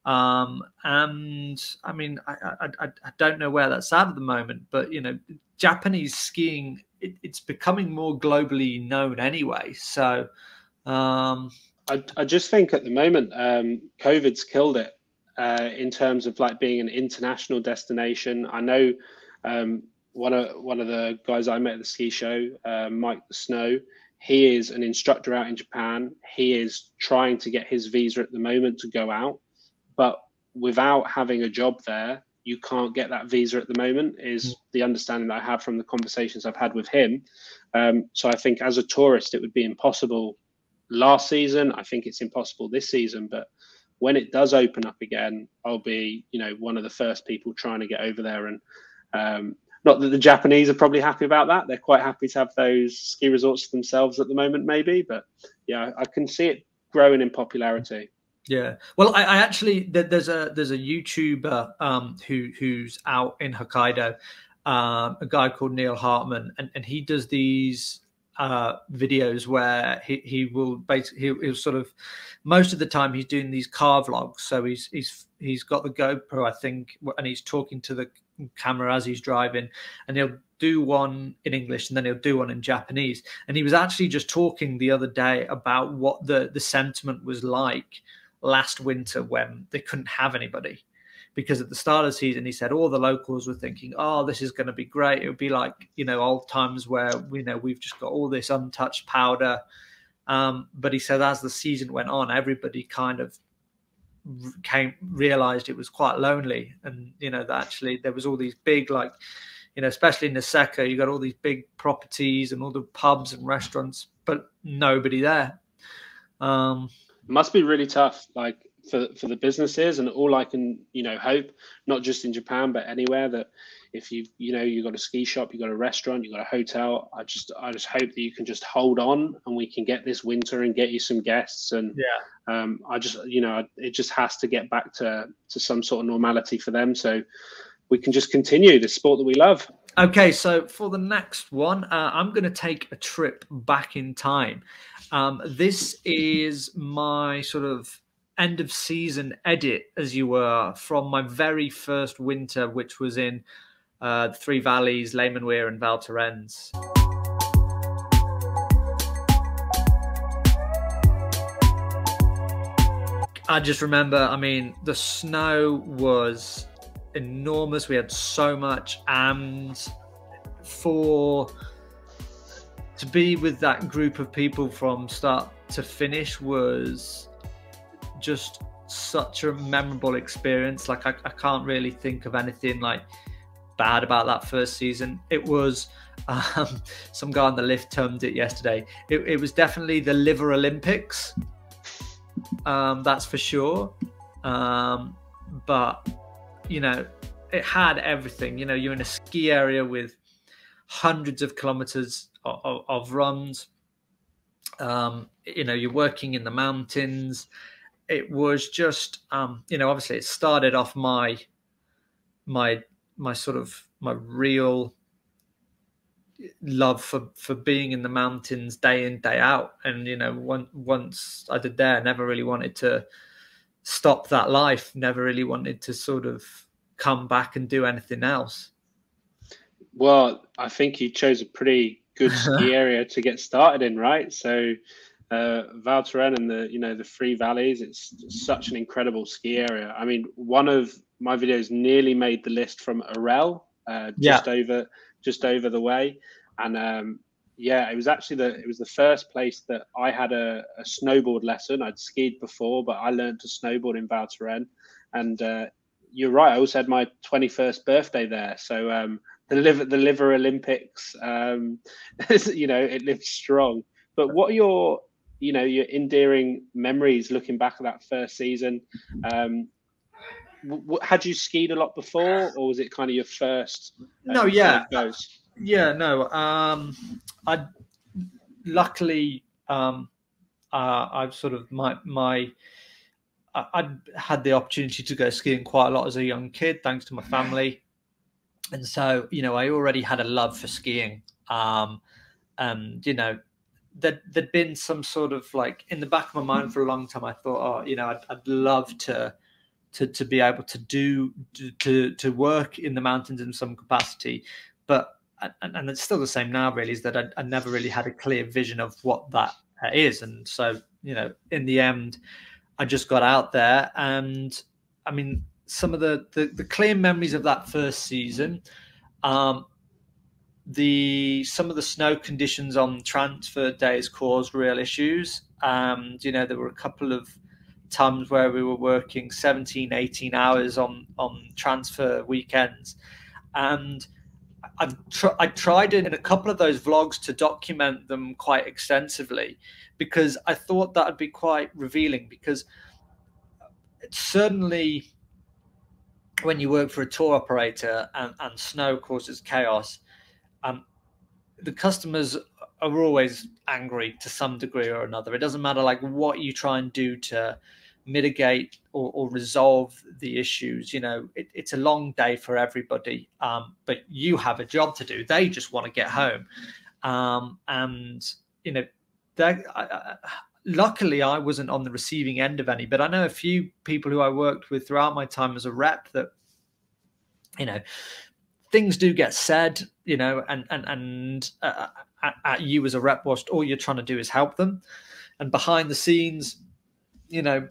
Um, and I mean, I, I, I don't know where that's at at the moment, but, you know, Japanese skiing, it, it's becoming more globally known anyway. So um, I, I just think at the moment, um, COVID's killed it uh, in terms of like being an international destination. I know um, one of one of the guys I met at the ski show, uh, Mike the Snow, he is an instructor out in Japan. He is trying to get his visa at the moment to go out. But without having a job there, you can't get that visa at the moment, is the understanding that I have from the conversations I've had with him. Um, so I think as a tourist, it would be impossible last season. I think it's impossible this season. But when it does open up again, I'll be, you know, one of the first people trying to get over there. And um, not that the Japanese are probably happy about that. They're quite happy to have those ski resorts themselves at the moment, maybe. But yeah, I can see it growing in popularity. Yeah, well, I, I actually there's a there's a YouTuber um, who who's out in Hokkaido, um, a guy called Neil Hartman, and, and he does these uh, videos where he he will basically he'll, he'll sort of most of the time he's doing these car vlogs. So he's he's he's got the GoPro, I think, and he's talking to the camera as he's driving, and he'll do one in English and then he'll do one in Japanese. And he was actually just talking the other day about what the the sentiment was like last winter when they couldn't have anybody, because at the start of the season, he said all the locals were thinking, oh, this is going to be great. It would be like, you know, old times where, you know, we've just got all this untouched powder. Um, but he said as the season went on, everybody kind of came, realized it was quite lonely. And, you know, that actually there was all these big, like, you know, especially in Niseko, you got all these big properties and all the pubs and restaurants, but nobody there. Um, Must be really tough, like for for the businesses, and all I can, you know, hope, not just in Japan but anywhere, that if you you know you got a ski shop, you got a restaurant, you got a hotel, I just I just hope that you can just hold on and we can get this winter and get you some guests. And yeah, um, I just you know it just has to get back to to some sort of normality for them, so we can just continue the sport that we love. Okay, so for the next one, uh, I'm going to take a trip back in time. Um, this is my sort of end of season edit, as you were, from my very first winter, which was in uh, the Three Valleys, Leysin Weir and Val Thorens. I just remember, I mean, the snow was enormous. We had so much, and for to be with that group of people from start to finish was just such a memorable experience. Like I, I can't really think of anything like bad about that first season. It was um, some guy on the lift termed it yesterday. It, it was definitely the Liver Olympics. Um, that's for sure. Um, but you know, it had everything. You know, you're in a ski area with hundreds of kilometers of, of, of runs. Um, you know, you're working in the mountains. It was just, um, you know, obviously it started off my, my, my sort of my real love for, for being in the mountains day in, day out. And, you know, one, once I did there, I never really wanted to stop that life, never really wanted to sort of come back and do anything else. Well, I think you chose a pretty good ski area to get started in, right? So uh, Val Thorens and the, you know, the Three Valleys, it's such an incredible ski area. I mean, one of my videos nearly made the list from Arel, uh, just yeah. over, just over the way. And um, yeah, it was actually the, it was the first place that I had a, a snowboard lesson. I'd skied before, but I learned to snowboard in Val Thorens. And uh, you're right, I also had my twenty-first birthday there. So um, the liver the liver Olympics, um, you know, it lived strong. But what are your, you know, your endearing memories looking back at that first season? Um, w had you skied a lot before, or was it kind of your first? Um, no, yeah, goes? yeah, no. Um, I luckily um, uh, I've sort of my my. I had the opportunity to go skiing quite a lot as a young kid, thanks to my family. And so, you know, I already had a love for skiing. Um, and, you know, there'd, there'd been some sort of like in the back of my mind for a long time, I thought, oh, you know, I'd, I'd love to, to, to be able to do, to, to work in the mountains in some capacity. But, and, and it's still the same now really, is that I, I never really had a clear vision of what that is. And so, you know, in the end, I just got out there, and I mean, some of the, the, the clear memories of that first season, um, the some of the snow conditions on transfer days caused real issues. Um, you know, there were a couple of times where we were working seventeen, eighteen hours on, on transfer weekends. And I've tr I tried in a couple of those vlogs to document them quite extensively, because I thought that would be quite revealing, because certainly when you work for a tour operator and, and snow causes chaos, um, the customers are always angry to some degree or another. It doesn't matter like what you try and do to mitigate or, or resolve the issues. You know, it, it's a long day for everybody, um, but you have a job to do. They just want to get home. Um, and, you know, I, I, luckily I wasn't on the receiving end of any, but I know a few people who I worked with throughout my time as a rep that, you know, things do get said, you know, and, and, and uh, at, at you as a rep whilst all you're trying to do is help them. And behind the scenes, you know,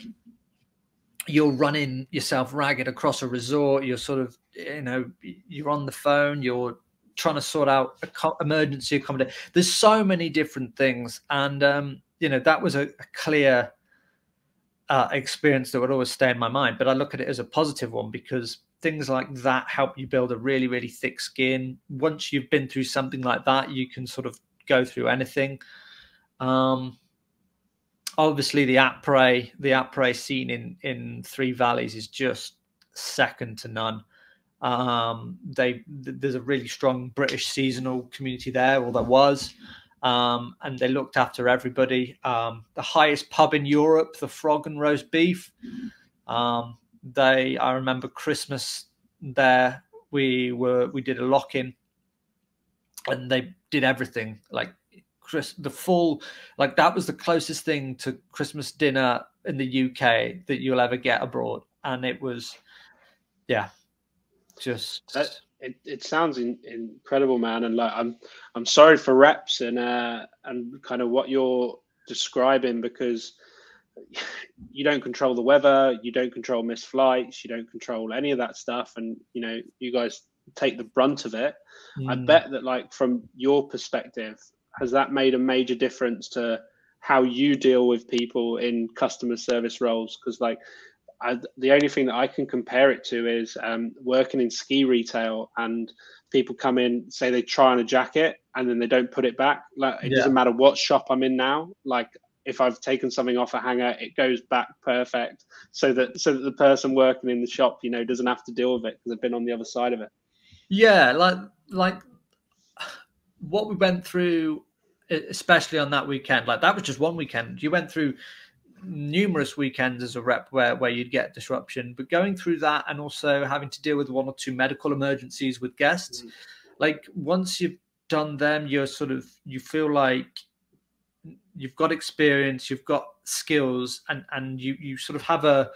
you're running yourself ragged across a resort. You're sort of, you know, you're on the phone, you're trying to sort out emergency accommodation. There's so many different things. And, um, you know, that was a, a clear uh, experience that would always stay in my mind. But I look at it as a positive one, because things like that help you build a really, really thick skin. Once you've been through something like that, you can sort of go through anything. Um, obviously the après the après scene in in Three Valleys is just second to none. Um they there's a really strong British seasonal community there, or there was, um and they looked after everybody. Um the highest pub in Europe, the Frog and Roast Beef. Um they I remember Christmas there, we were we did a lock-in, and they did everything like Chris, the full, like that was the closest thing to Christmas dinner in the U K that you'll ever get abroad. And it was, yeah, just. That, it, it sounds in, incredible, man. And like, I'm, I'm sorry for reps and, uh, and kind of what you're describing, because you don't control the weather, you don't control missed flights, you don't control any of that stuff. And, you know, you guys take the brunt of it. Mm. I bet that like from your perspective, has that made a major difference to how you deal with people in customer service roles? Because like I, the only thing that I can compare it to is um, working in ski retail, and people come in, say they try on a jacket and then they don't put it back. Like it yeah. doesn't matter what shop I'm in now. Like if I've taken something off a hanger, it goes back perfect, so that so that the person working in the shop, you know, doesn't have to deal with it because they've been on the other side of it. Yeah, like like. What we went through, especially on that weekend, like that was just one weekend. You went through numerous weekends as a rep where, where you'd get disruption, but going through that and also having to deal with one or two medical emergencies with guests, mm-hmm. like once you've done them, you're sort of, you feel like you've got experience, you've got skills, and, and you, you sort of have a,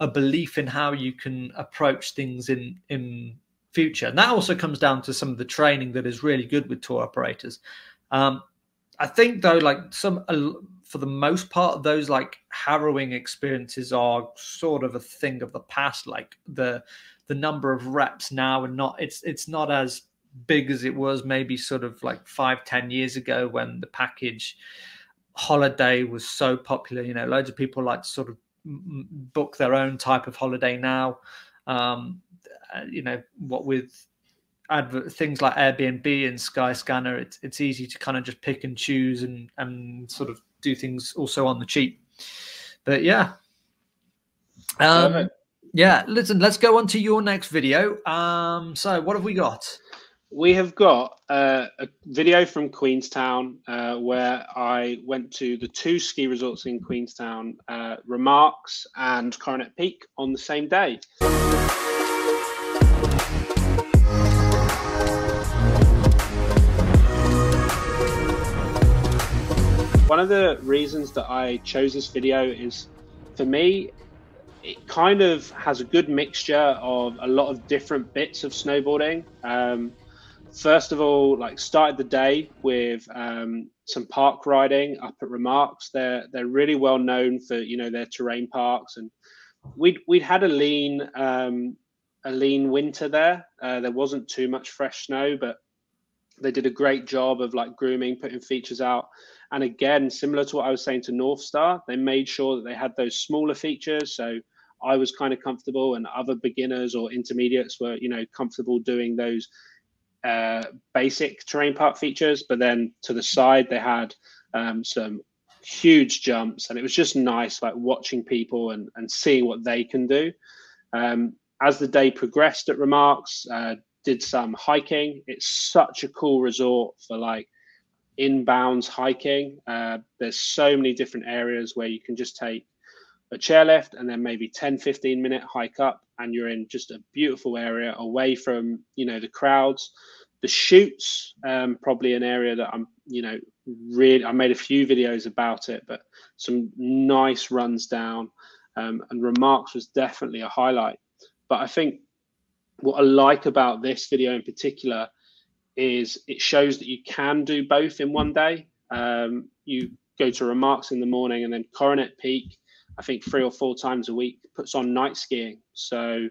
a belief in how you can approach things in, in, future. And that also comes down to some of the training that is really good with tour operators. Um, I think though, like some, uh, for the most part, those like harrowing experiences are sort of a thing of the past. Like the, the number of reps now, and not, it's, it's not as big as it was maybe sort of like five, ten years ago when the package holiday was so popular. You know, loads of people like to sort of book their own type of holiday now. Um, you know, what with advert things like Airbnb and Skyscanner, it's it's easy to kind of just pick and choose and and sort of do things also on the cheap. But yeah, um, yeah. Listen, let's go on to your next video. Um, so what have we got? We have got uh, a video from Queenstown uh, where I went to the two ski resorts in Queenstown, uh, Remarks and Coronet Peak, on the same day. One of the reasons that I chose this video is, for me, it kind of has a good mixture of a lot of different bits of snowboarding. Um, first of all, like started the day with um, some park riding up at Remarks. They're they're really well known for, you know, their terrain parks, and we'd we'd had a lean um, a lean winter there. Uh, there wasn't too much fresh snow, but they did a great job of like grooming, putting features out. And again, similar to what I was saying to Northstar, they made sure that they had those smaller features. So I was kind of comfortable, and other beginners or intermediates were, you know, comfortable doing those uh, basic terrain park features. But then to the side, they had um, some huge jumps, and it was just nice, like watching people and, and seeing what they can do. Um, as the day progressed at Remarks, uh, did some hiking. It's such a cool resort for like inbounds hiking. Uh, there's so many different areas where you can just take a chairlift and then maybe ten, fifteen minute hike up, and you're in just a beautiful area away from, you know, the crowds. The chutes, um, probably an area that I'm, you know, really, I made a few videos about it, but some nice runs down, um, and Remarks was definitely a highlight. But I think what I like about this video in particular is it shows that you can do both in one day. Um, you go to Remarks in the morning, and then Coronet Peak, I think three or four times a week, puts on night skiing. So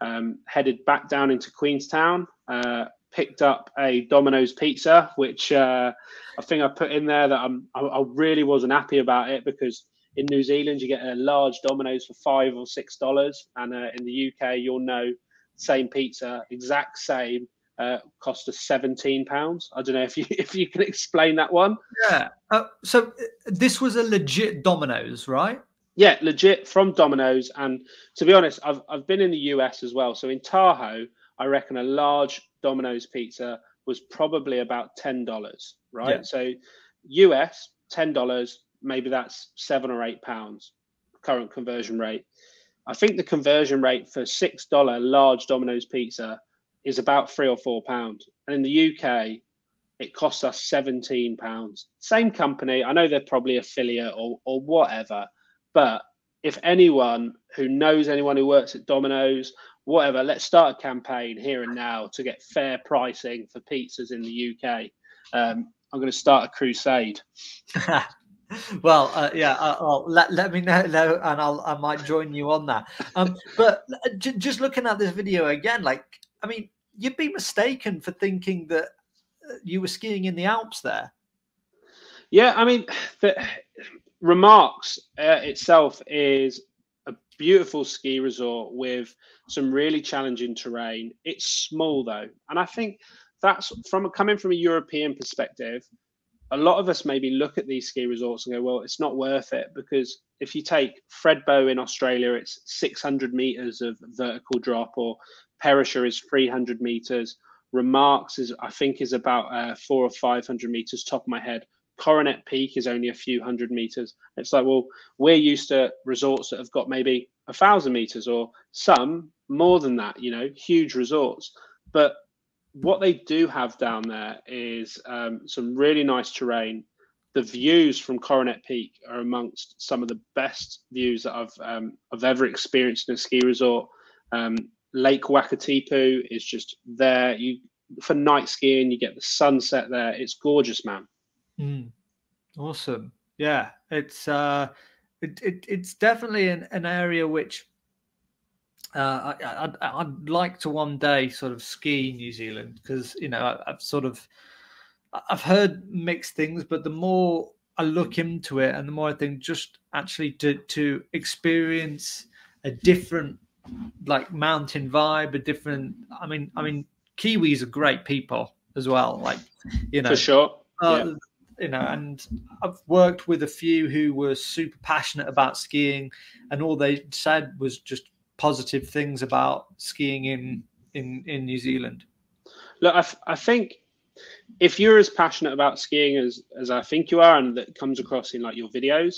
um, headed back down into Queenstown, uh, picked up a Domino's pizza, which uh, I think I put in there that I'm, I, I really wasn't happy about it, because in New Zealand you get a large Domino's for five or six dollars, and uh, in the U K you'll know same pizza, exact same, uh, cost us seventeen pounds. I don't know if you if you can explain that one. Yeah. Uh, so this was a legit Domino's, right? Yeah, legit from Domino's. And to be honest, I've I've been in the U S as well. So in Tahoe, I reckon a large Domino's pizza was probably about ten dollars, right? Yeah. So U S ten dollars, maybe that's seven or eight pounds current conversion rate. I think the conversion rate for six dollar large Domino's pizza is about three or four pounds, and in the U K, it costs us seventeen pounds. Same company, I know they're probably affiliate or or whatever, but if anyone who knows anyone who works at Domino's, whatever, let's start a campaign here and now to get fair pricing for pizzas in the U K. Um, I'm going to start a crusade. Well, uh, yeah, uh, I'll, let, let me know, know and I'll, I might join you on that. Um, but j just looking at this video again, like, I mean, you'd be mistaken for thinking that you were skiing in the Alps there. Yeah, I mean, the Remarks uh, itself is a beautiful ski resort with some really challenging terrain. It's small, though. And I think that's from coming from a European perspective. A lot of us maybe look at these ski resorts and go, well, it's not worth it, because if you take Fredbo in Australia, it's six hundred meters of vertical drop, or Perisher is three hundred meters. Remarks is, I think, is about uh, four or five hundred meters, top of my head. Coronet Peak is only a few hundred meters. It's like, well, we're used to resorts that have got maybe a thousand meters or some more than that, you know, huge resorts. But what they do have down there is um, some really nice terrain. The views from Coronet Peak are amongst some of the best views that I've, um, I've ever experienced in a ski resort. Um, Lake Wakatipu is just there. You for night skiing, you get the sunset there. It's gorgeous, man. Mm. Awesome. Yeah, it's uh, it, it, it's definitely an, an area which Uh, I, I'd, I'd like to one day sort of ski New Zealand, because, you know, I, I've sort of I've heard mixed things, but the more I look into it and the more I think, just actually to to experience a different like mountain vibe, a different. I mean, I mean, Kiwis are great people as well. Like, you know, for sure. Uh, yeah. You know, and I've worked with a few who were super passionate about skiing, and all they said was just positive things about skiing in in in New Zealand. Look, I, f I think if you're as passionate about skiing as as I think you are, and that comes across in like your videos,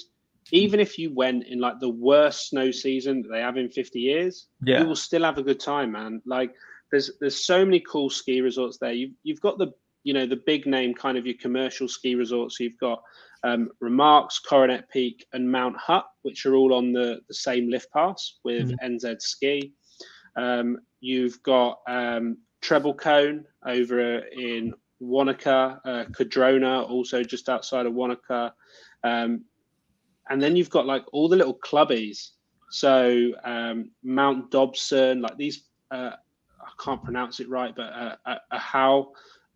even if you went in like the worst snow season that they have in fifty years, yeah, you will still have a good time, man. Like, there's there's so many cool ski resorts there. You you've got the you know, the big name kind of your commercial ski resorts. You've got um, Remarks, Coronet Peak and Mount Hutt, which are all on the, the same lift pass with mm-hmm. N Z Ski. Um, you've got um, Treble Cone over in Wanaka, uh, Cadrona, also just outside of Wanaka. Um, and then you've got like all the little clubbies. So um, Mount Dobson, like these, uh, I can't pronounce it right, but uh, a, a how...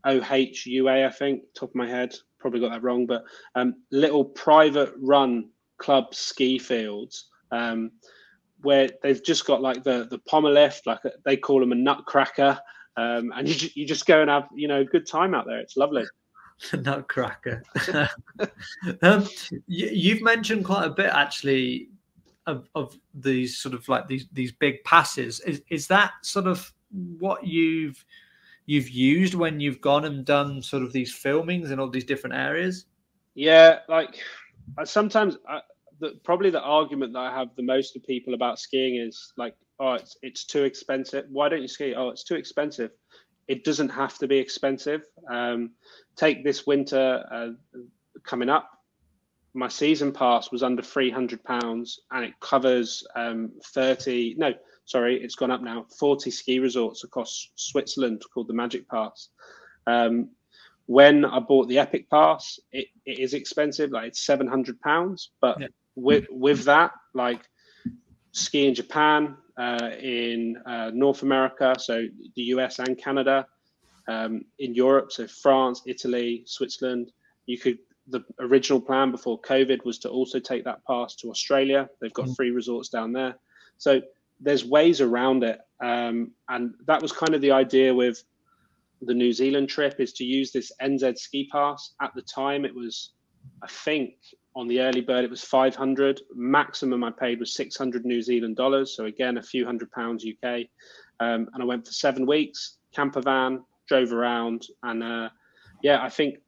O H U A, I think, top of my head, probably got that wrong, but um, little private run club ski fields um, where they've just got like the the pommer lift, like a, they call them a nutcracker, um, and you, you just go and have, you know, a good time out there. It's lovely. Nutcracker. um, you, you've mentioned quite a bit actually of, of these sort of like these these big passes. Is, is that sort of what you've you've used when you've gone and done sort of these filmings in all these different areas? Yeah, like sometimes I, the, probably the argument that I have the most of people about skiing is like, oh, it's, it's too expensive. Why don't you ski? Oh, it's too expensive. It doesn't have to be expensive. Um, take this winter uh, coming up. My season pass was under three hundred pounds and it covers um, thirty, no, sorry, it's gone up now, forty ski resorts across Switzerland called the Magic Pass. Um, when I bought the Epic Pass, it, it is expensive, like it's seven hundred pounds. But yeah, with, with that, like ski in Japan, uh, in uh, North America, so the U S and Canada, um, in Europe, so France, Italy, Switzerland, you could, the original plan before COVID was to also take that pass to Australia. They've got mm. free resorts down there. So there's ways around it. Um, and that was kind of the idea with the New Zealand trip, is to use this N Z Ski Pass. At the time it was, I think on the early bird, it was five hundred. Maximum I paid was six hundred New Zealand dollars. So again, a few hundred pounds U K. Um, and I went for seven weeks, camper van, drove around. And uh, yeah, I think,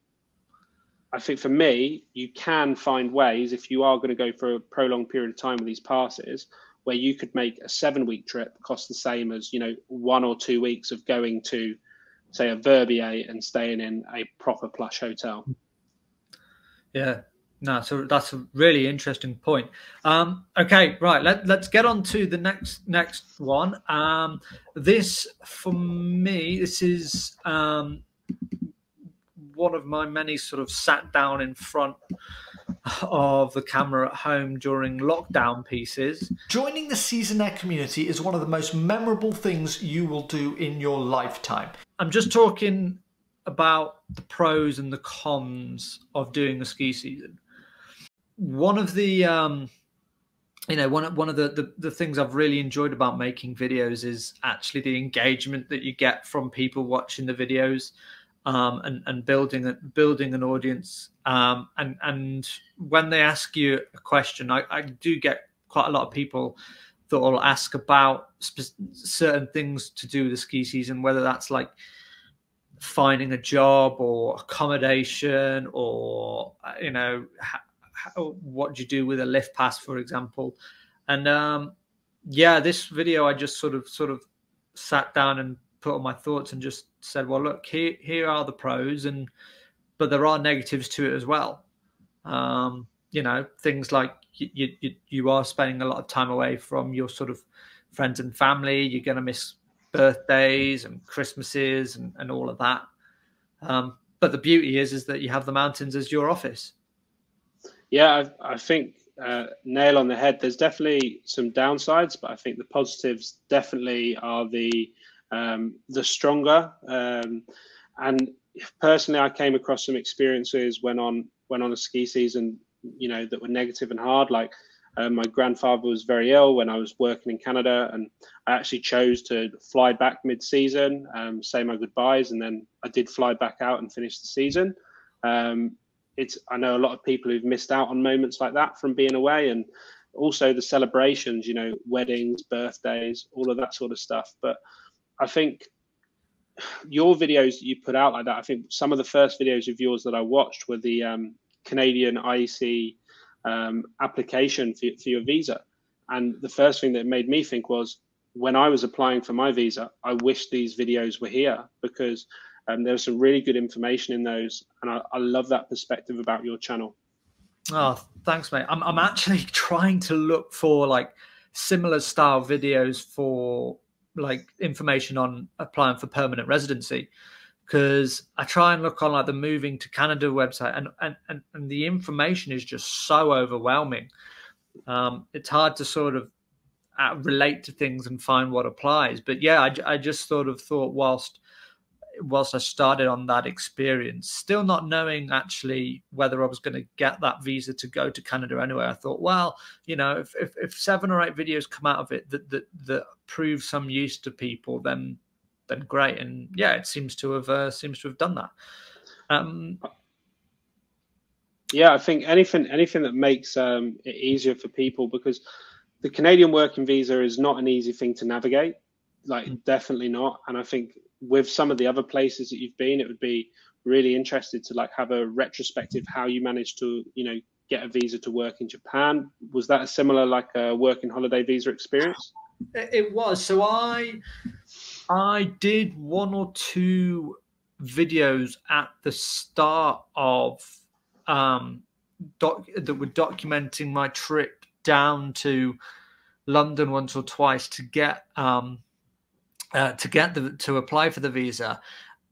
I think for me, you can find ways, if you are going to go for a prolonged period of time with these passes, where you could make a seven week trip cost the same as, you know, one or two weeks of going to, say, a Verbier and staying in a proper plush hotel. Yeah, no, so that's a really interesting point. Um, okay, right, let, let's get on to the next next one. Um, this, for me, this is um, one of my many sort of sat down in front of the camera at home during lockdown pieces. Joining the Seasonaire community is one of the most memorable things you will do in your lifetime. I'm just talking about the pros and the cons of doing a ski season. One of the, um, you know, one, one of the, the, the things I've really enjoyed about making videos is actually the engagement that you get from people watching the videos. Um, and, and building building an audience. Um, and, and when they ask you a question, I, I do get quite a lot of people that will ask about certain things to do with the ski season, whether that's like finding a job or accommodation or, you know, how, what do you do with a lift pass, for example. And um, yeah, this video, I just sort of sort of sat down and put all my thoughts and just said, well, look, here here are the pros, and but there are negatives to it as well. Um you know, things like you you, you are spending a lot of time away from your sort of friends and family. You're going to miss birthdays and Christmases and, and all of that. Um but the beauty is is that you have the mountains as your office. Yeah, I, I think uh nail on the head. There's definitely some downsides, but I think the positives definitely are the um the stronger. Um and personally, I came across some experiences when on when on a ski season, you know, that were negative and hard. Like Uh, my grandfather was very ill when I was working in Canada, and I actually chose to fly back mid-season, um, say my goodbyes, and then I did fly back out and finish the season. Um, it's I know a lot of people who've missed out on moments like that from being away, and also the celebrations, you know, weddings, birthdays, all of that sort of stuff. But I think your videos that you put out like that, I think some of the first videos of yours that I watched were the um, Canadian I E C um, application for, for your visa. And the first thing that made me think was, when I was applying for my visa, I wish these videos were here, because um, there was some really good information in those. And I, I love that perspective about your channel. Oh, thanks, mate. I'm, I'm actually trying to look for like similar style videos for like information on applying for permanent residency, because I try and look on like the Moving to Canada website, and and and, and the information is just so overwhelming. Um, it's hard to sort of relate to things and find what applies. But yeah, I, I just sort of thought whilst whilst I started on that experience, still not knowing actually whether I was going to get that visa to go to Canada anyway, I thought, well, you know, if, if, if seven or eight videos come out of it that, that, that prove some use to people, then, then great. And yeah, it seems to have, uh, seems to have done that. Um, yeah, I think anything, anything that makes um, it easier for people, because the Canadian working visa is not an easy thing to navigate, like mm-hmm. definitely not. And I think, with some of the other places that you've been, it would be really interested to like have a retrospective how you managed to, you know, get a visa to work in Japan. Was that a similar like a working holiday visa experience? It was. So I, I did one or two videos at the start of um, doc that were documenting my trip down to London once or twice to get. Um, Uh, to get the to apply for the visa,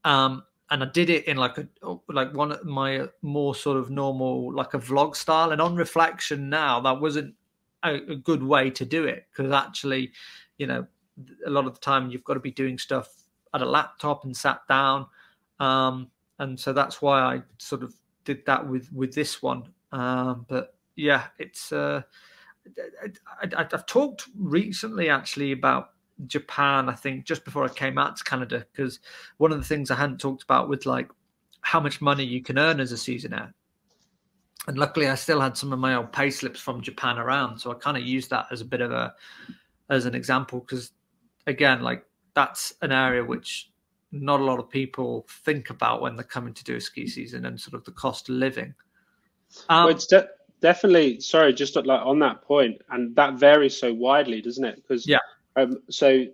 um and I did it in like a like one of my more sort of normal like a vlog style, and on reflection now that wasn't a, a good way to do it, because actually, you know, a lot of the time you've got to be doing stuff at a laptop and sat down, um and so that's why I sort of did that with with this one. Um but yeah, it's uh I, I, I've talked recently actually about Japan, I think, just before I came out to Canada, because one of the things I hadn't talked about was like how much money you can earn as a seasonaire. And luckily I still had some of my old pay slips from Japan around, so I kind of used that as a bit of a as an example, because again, like that's an area which not a lot of people think about when they're coming to do a ski season, and sort of the cost of living. Um, well, it's de definitely sorry just like on that point, and that varies so widely, doesn't it? Because yeah. Um, so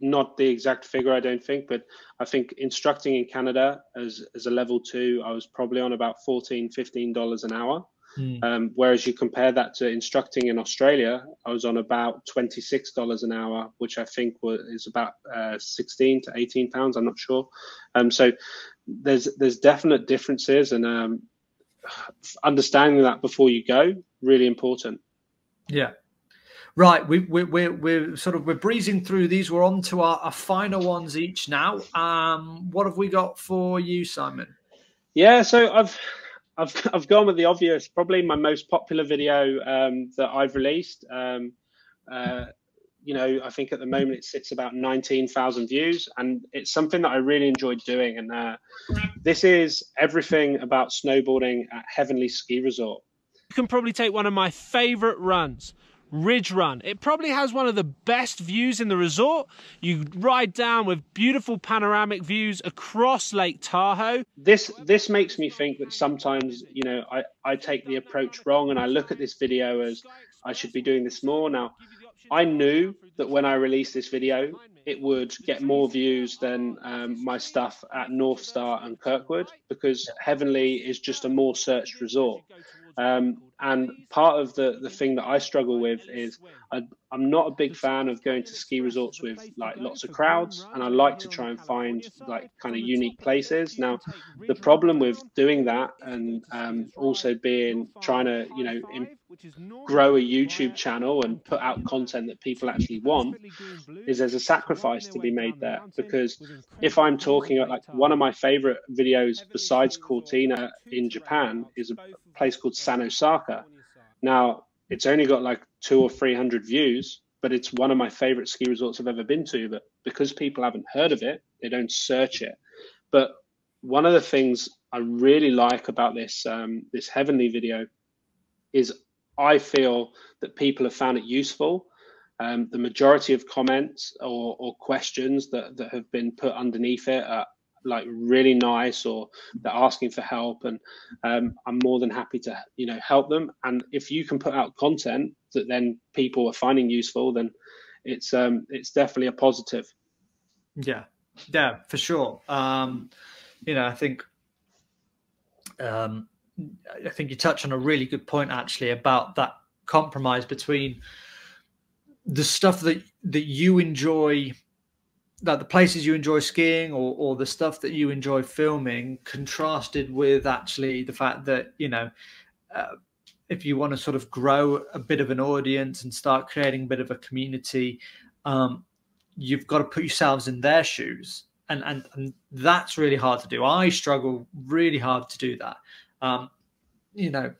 not the exact figure, I don't think, but I think instructing in Canada as, as a level two, I was probably on about fourteen, fifteen dollars an hour. Mm. Um, whereas you compare that to instructing in Australia, I was on about twenty-six dollars an hour, which I think was, is about uh, sixteen to eighteen pounds. I'm not sure. Um, so there's, there's definite differences, and um, understanding that before you go, really important. Yeah. Right, we, we, we're, we're sort of we're breezing through these. We're on to our, our final ones each now. Um, what have we got for you, Simon? Yeah, so I've I've I've gone with the obvious, probably my most popular video um, that I've released. Um, uh, you know, I think at the moment it sits about nineteen thousand views, and it's something that I really enjoyed doing. And uh, this is everything about snowboarding at Heavenly Ski Resort. You can probably take one of my favourite runs. Ridge Run. It probably has one of the best views in the resort. You ride down with beautiful panoramic views across Lake Tahoe. This this makes me think that sometimes, you know, I, I take the approach wrong, and I look at this video as I should be doing this more. Now, I knew that when I released this video, it would get more views than um, my stuff at Northstar and Kirkwood, because Heavenly is just a more searched resort. Um, and part of the, the thing that I struggle with is I, I'm not a big fan of going to ski resorts with like lots of crowds, and I like to try and find like kind of unique places. Now, the problem with doing that, and um, also being trying to, you know, grow a YouTube channel and put out content that people actually want, is there's a sacrifice to be made there. Because if I'm talking about like one of my favorite videos besides Cortina in Japan is a place called San Osaka. Now, it's only got like two or three hundred views, but it's one of my favorite ski resorts I've ever been to. But because people haven't heard of it, they don't search it. But one of the things I really like about this um, this Heavenly video is I feel that people have found it useful. Um, the majority of comments or, or questions that, that have been put underneath it are like really nice, or they're asking for help, and um, I'm more than happy to, you know, help them. And if you can put out content that then people are finding useful, then it's um, it's definitely a positive. Yeah, yeah, for sure. Um, you know, I think um, I think you touch on a really good point actually about that compromise between the stuff that that you enjoy, that the places you enjoy skiing, or, or the stuff that you enjoy filming, contrasted with actually the fact that, you know, uh, if you want to sort of grow a bit of an audience and start creating a bit of a community, um, you've got to put yourselves in their shoes. And, and, and that's really hard to do. I struggle really hard to do that. Um, you know,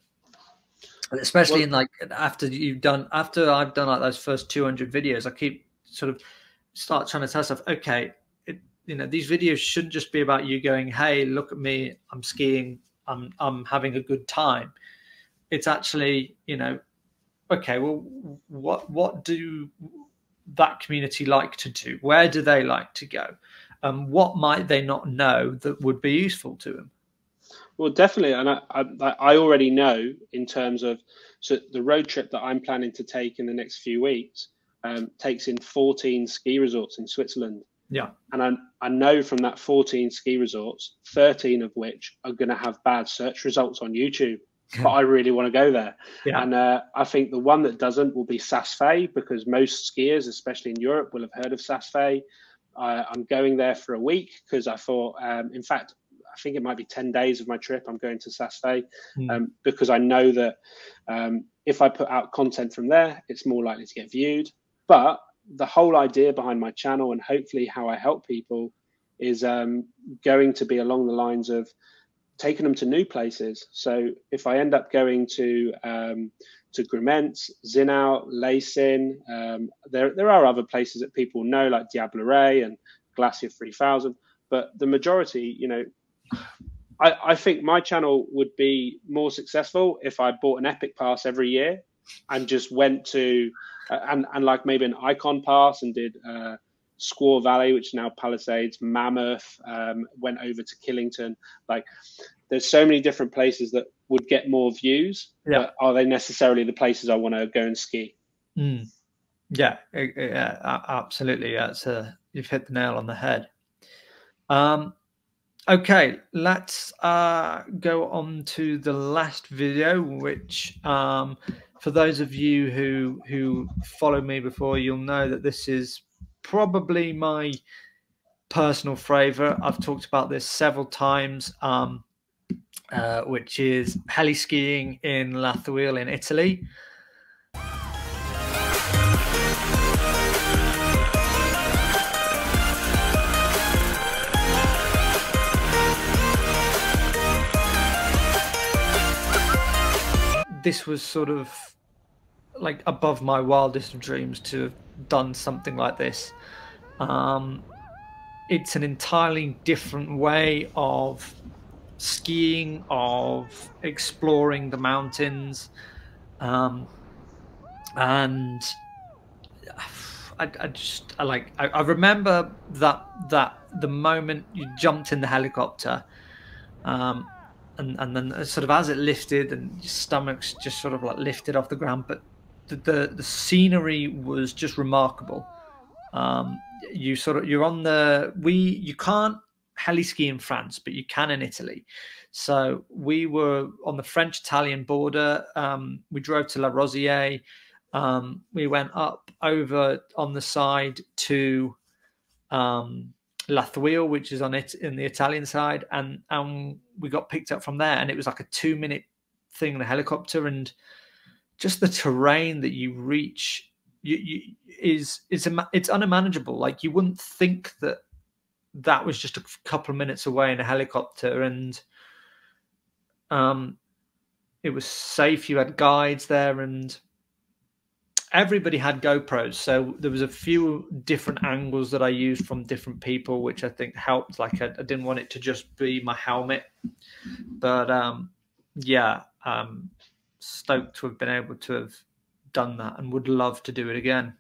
especially well, in like, after you've done, after I've done like those first two hundred videos, I keep sort of, start trying to tell stuff. Okay, it, you know, these videos shouldn't just be about you going, "Hey, look at me! I'm skiing. I'm I'm having a good time." It's actually, you know, okay, well, what what do that community like to do? Where do they like to go? Um, what might they not know that would be useful to them? Well, definitely, and I I, I already know in terms of so the road trip that I'm planning to take in the next few weeks. Um, takes in fourteen ski resorts in Switzerland. Yeah. And I, I know from that fourteen ski resorts, thirteen of which are going to have bad search results on YouTube, but I really want to go there. Yeah. And uh, I think the one that doesn't will be Saas-Fee, because most skiers, especially in Europe, will have heard of Saas-Fee. Uh, I'm going there for a week because I thought, um, in fact, I think it might be ten days of my trip I'm going to Saas-Fee, mm. um, because I know that um, if I put out content from there, it's more likely to get viewed. But the whole idea behind my channel, and hopefully how I help people, is um, going to be along the lines of taking them to new places. So if I end up going to um, to Gruments, Zinau, Leysin, um, there there are other places that people know, like Diableret and Glacier three thousand. But the majority, you know, I, I think my channel would be more successful if I bought an Epic Pass every year and just went to uh, and and like maybe an Icon Pass and did uh Squaw Valley, which is now Palisades, Mammoth, um went over to Killington. Like, there's so many different places that would get more views. Yeah. But are they necessarily the places I want to go and ski? Mm. Yeah, yeah, absolutely. That's a, you've hit the nail on the head. Um okay, let's uh go on to the last video, which um for those of you who who follow me before, you'll know that this is probably my personal favorite. I've talked about this several times, um, uh, which is heli skiing in La Thuile in Italy. This was sort of like above my wildest dreams to have done something like this. Um, it's an entirely different way of skiing, of exploring the mountains. Um, and I, I just, I like, I, I remember that, that the moment you jumped in the helicopter, um, And, and then sort of as it lifted and your stomach's just sort of like lifted off the ground, but the the, the scenery was just remarkable. Um, you sort of, you're on the, we, you can't heli ski in France, but you can in Italy. So we were on the French-Italian border. Um, we drove to La Rosière. Um, we went up over on the side to um, La Thuile, which is on it in the Italian side, and and we got picked up from there, and it was like a two minute thing in the helicopter, and just the terrain that you reach you, you is it's it's unmanageable. Like, you wouldn't think that that was just a couple of minutes away in a helicopter, and um it was safe. You had guides there, and everybody had GoPros, so there was a few different angles that I used from different people, which I think helped. Like I, I didn't want it to just be my helmet, but um, yeah, um, stoked to have been able to have done that, and would love to do it again.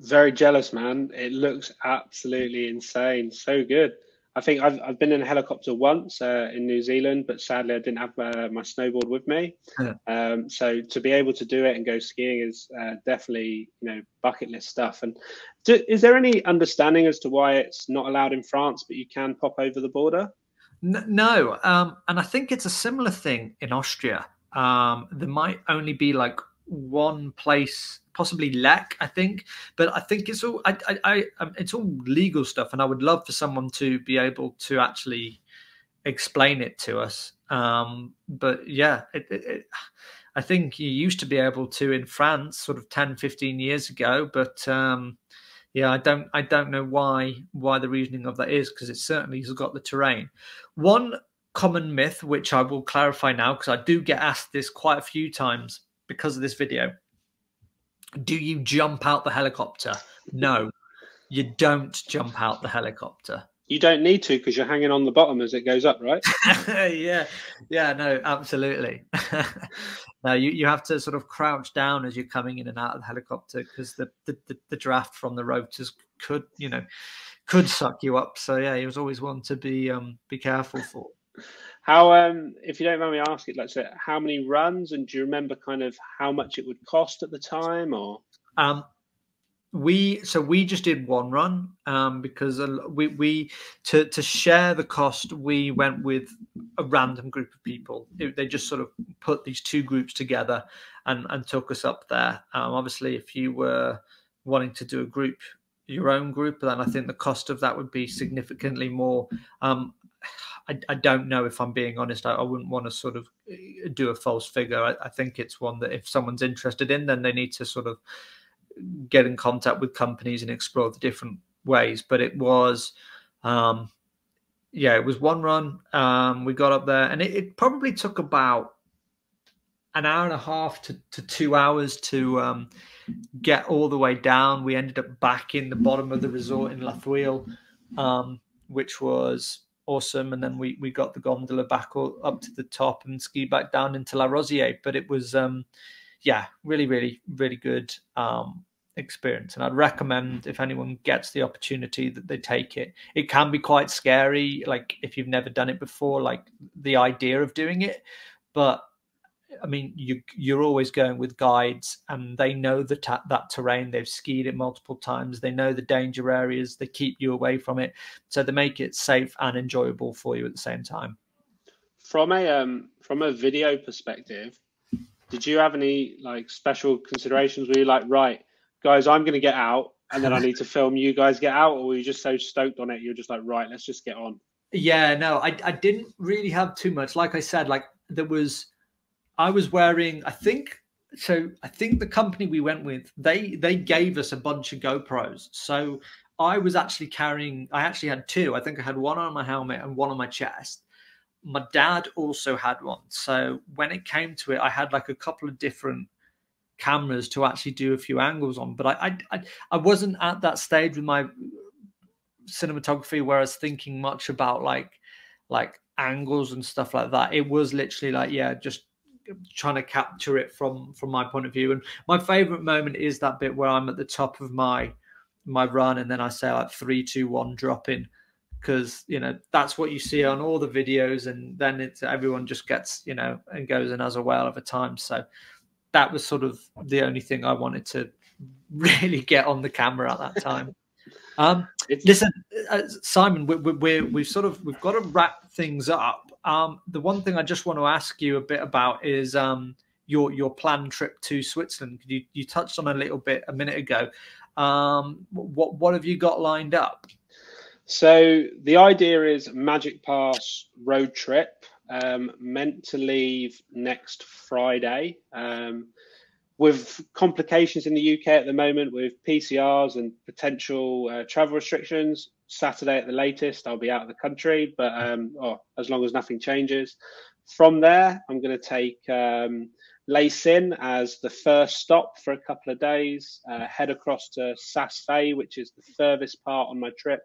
Very jealous, man. It looks absolutely insane. So good. I think I've, I've been in a helicopter once uh, in New Zealand, but sadly I didn't have uh, my snowboard with me. Yeah. Um, so to be able to do it and go skiing is uh, definitely, you know, bucket list stuff. And do, is there any understanding as to why it's not allowed in France, but you can pop over the border? No. Um, and I think it's a similar thing in Austria. Um, there might only be like one place, possibly Lech, I think, but I think it's all I, I, I, it's all legal stuff, and I would love for someone to be able to actually explain it to us. Um, but yeah, it, it, it, I think you used to be able to in France, sort of ten, fifteen years ago. But um, yeah, I don't, I don't know why why the reasoning of that is, because it certainly has got the terrain. One common myth, which I will clarify now, because I do get asked this quite a few times because of this video. Do you jump out the helicopter? No, you don't jump out the helicopter. You don't need to, because you're hanging on the bottom as it goes up, right? Yeah, yeah, no, absolutely. No, you, you have to sort of crouch down as you're coming in and out of the helicopter, because the, the, the, the draft from the rotors could, you know, could suck you up. So yeah, he was always one to be um, be careful for. How, um, if you don't mind me asking, like, so how many runs, and do you remember kind of how much it would cost at the time, or? Um, we, so we just did one run, um, because we, we, to, to share the cost, we went with a random group of people. It, they just sort of put these two groups together and, and took us up there. Um, obviously if you were wanting to do a group, your own group, then I think the cost of that would be significantly more. Um, I, I don't know, if I'm being honest. I, I wouldn't want to sort of do a false figure. I, I think it's one that if someone's interested in, then they need to sort of get in contact with companies and explore the different ways. But it was, um, yeah, it was one run. Um, we got up there, and it, it probably took about an hour and a half to, to two hours to um, get all the way down. We ended up back in the bottom of the resort in La Thuile, um, which was awesome, and then we we got the gondola back all, up to the top and ski back down into La Rosier. But it was um yeah, really really really good um experience, and I'd recommend if anyone gets the opportunity that they take it. It can be quite scary, like if you've never done it before, like the idea of doing it, but I mean, you, you're always going with guides, and they know the ta that terrain. They've skied it multiple times. They know the danger areas. They keep you away from it, so they make it safe and enjoyable for you at the same time. From a um, from a video perspective, did you have any like special considerations? Were you like, right, guys, I'm going to get out, and then I need to film you guys get out, or were you just so stoked on it, you're just like, right, let's just get on? Yeah, no, I I didn't really have too much. Like I said, like there was. I was wearing, I think, so I think the company we went with, they they gave us a bunch of GoPros. So I was actually carrying, I actually had two. I think I had one on my helmet and one on my chest. My dad also had one. So when it came to it, I had like a couple of different cameras to actually do a few angles on. But I I, I wasn't at that stage with my cinematography where I was thinking much about like like angles and stuff like that. It was literally like, yeah, just trying to capture it from from my point of view. And my favorite moment is that bit where I'm at the top of my my run, and then I say like three, two, one, drop in, because you know that's what you see on all the videos, and then it's everyone just gets, you know, and goes and has a whale of a time. So that was sort of the only thing I wanted to really get on the camera at that time. um listen, uh, Simon, we, we, we're we've sort of we've got to wrap things up. Um, the one thing I just want to ask you a bit about is um, your your planned trip to Switzerland. You, you touched on a little bit a minute ago. Um, what what have you got lined up? So the idea is Magic Pass road trip, um, meant to leave next Friday. Um, with complications in the U K at the moment with P C Rs and potential uh, travel restrictions, Saturday at the latest, I'll be out of the country, but um, oh, as long as nothing changes. From there, I'm going to take um, Leysin as the first stop for a couple of days, uh, head across to Saas-Fee, which is the furthest part on my trip,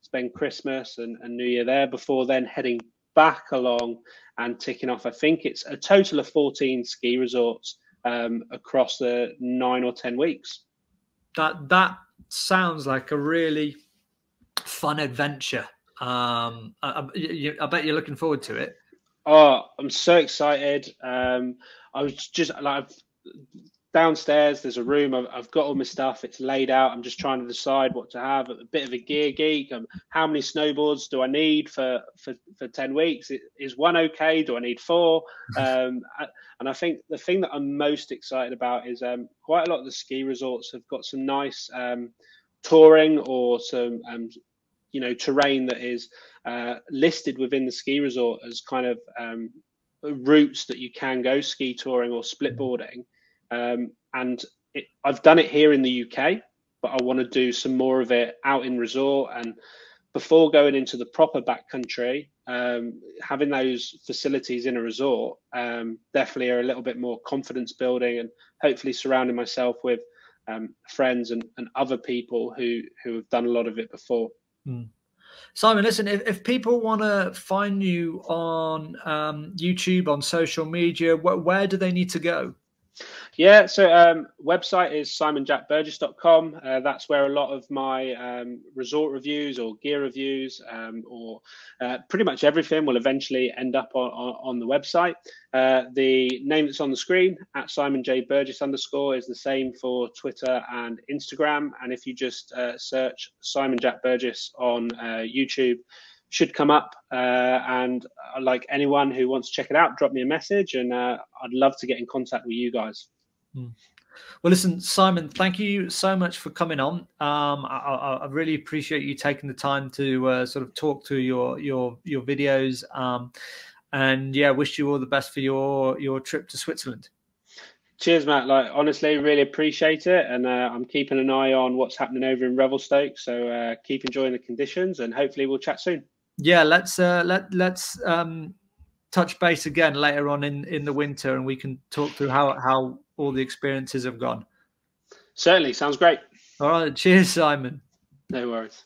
spend Christmas and, and New Year there before then heading back along and ticking off, I think it's a total of fourteen ski resorts um, across the nine or ten weeks. That, that sounds like a really fun adventure. Um, I, I, I bet you're looking forward to it. Oh, I'm so excited. Um, I was just like downstairs, there's a room. I've, I've got all my stuff. It's laid out. I'm just trying to decide what to have. I'm a bit of a gear geek. Um, how many snowboards do I need for, for, for ten weeks? Is one okay? Do I need four? Um, and I think the thing that I'm most excited about is um, quite a lot of the ski resorts have got some nice um, touring or some um, you know, terrain that is uh, listed within the ski resort as kind of um, routes that you can go ski touring or split boarding. Um, and it, I've done it here in the U K, but I want to do some more of it out in resort. And before going into the proper backcountry, um, having those facilities in a resort um, definitely are a little bit more confidence building, and hopefully surrounding myself with um, friends and, and other people who, who have done a lot of it before. Hmm. Simon, listen, if, if people want to find you on um, YouTube, on social media, wh where do they need to go? Yeah, so um, website is simon jack burgess dot com. Uh, that's where a lot of my um, resort reviews or gear reviews um, or uh, pretty much everything will eventually end up on, on, on the website. Uh, the name that's on the screen, at Simon J Burgess underscore, is the same for Twitter and Instagram. And if you just uh, search Simon Jack Burgess on uh, YouTube, should come up, uh, and uh, like anyone who wants to check it out, drop me a message, and uh, I'd love to get in contact with you guys. Mm. Well, listen, Simon, thank you so much for coming on. Um, I, I really appreciate you taking the time to uh, sort of talk to your your your videos, um, and yeah, wish you all the best for your your trip to Switzerland. Cheers, Matt. Like, honestly, really appreciate it. And uh, I'm keeping an eye on what's happening over in Revelstoke. So uh, keep enjoying the conditions, and hopefully we'll chat soon. Yeah, let's uh, let let's um, touch base again later on in in the winter, and we can talk through how how all the experiences have gone. Certainly, sounds great. All right, cheers, Simon. No worries.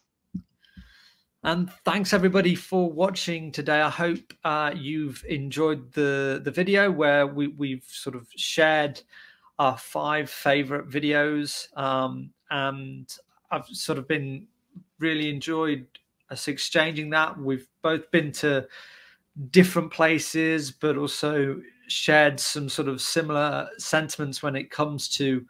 And thanks everybody for watching today. I hope uh, you've enjoyed the the video where we we've sort of shared our five favorite videos, um, and I've sort of been really enjoyed us exchanging that. We've both been to different places, but also shared some sort of similar sentiments when it comes to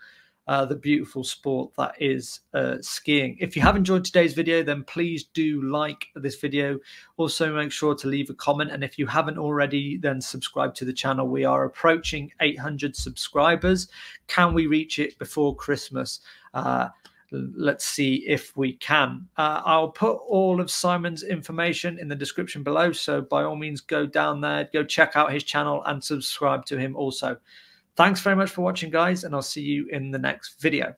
uh, the beautiful sport that is uh, skiing. If you have enjoyed today's video, then please do like this video. Also make sure to leave a comment. And if you haven't already, then subscribe to the channel. We are approaching eight hundred subscribers. Can we reach it before Christmas? Uh, Let's see if we can. Uh, I'll put all of Simon's information in the description below. So by all means, go down there, go check out his channel and subscribe to him also. Thanks very much for watching, guys, and I'll see you in the next video.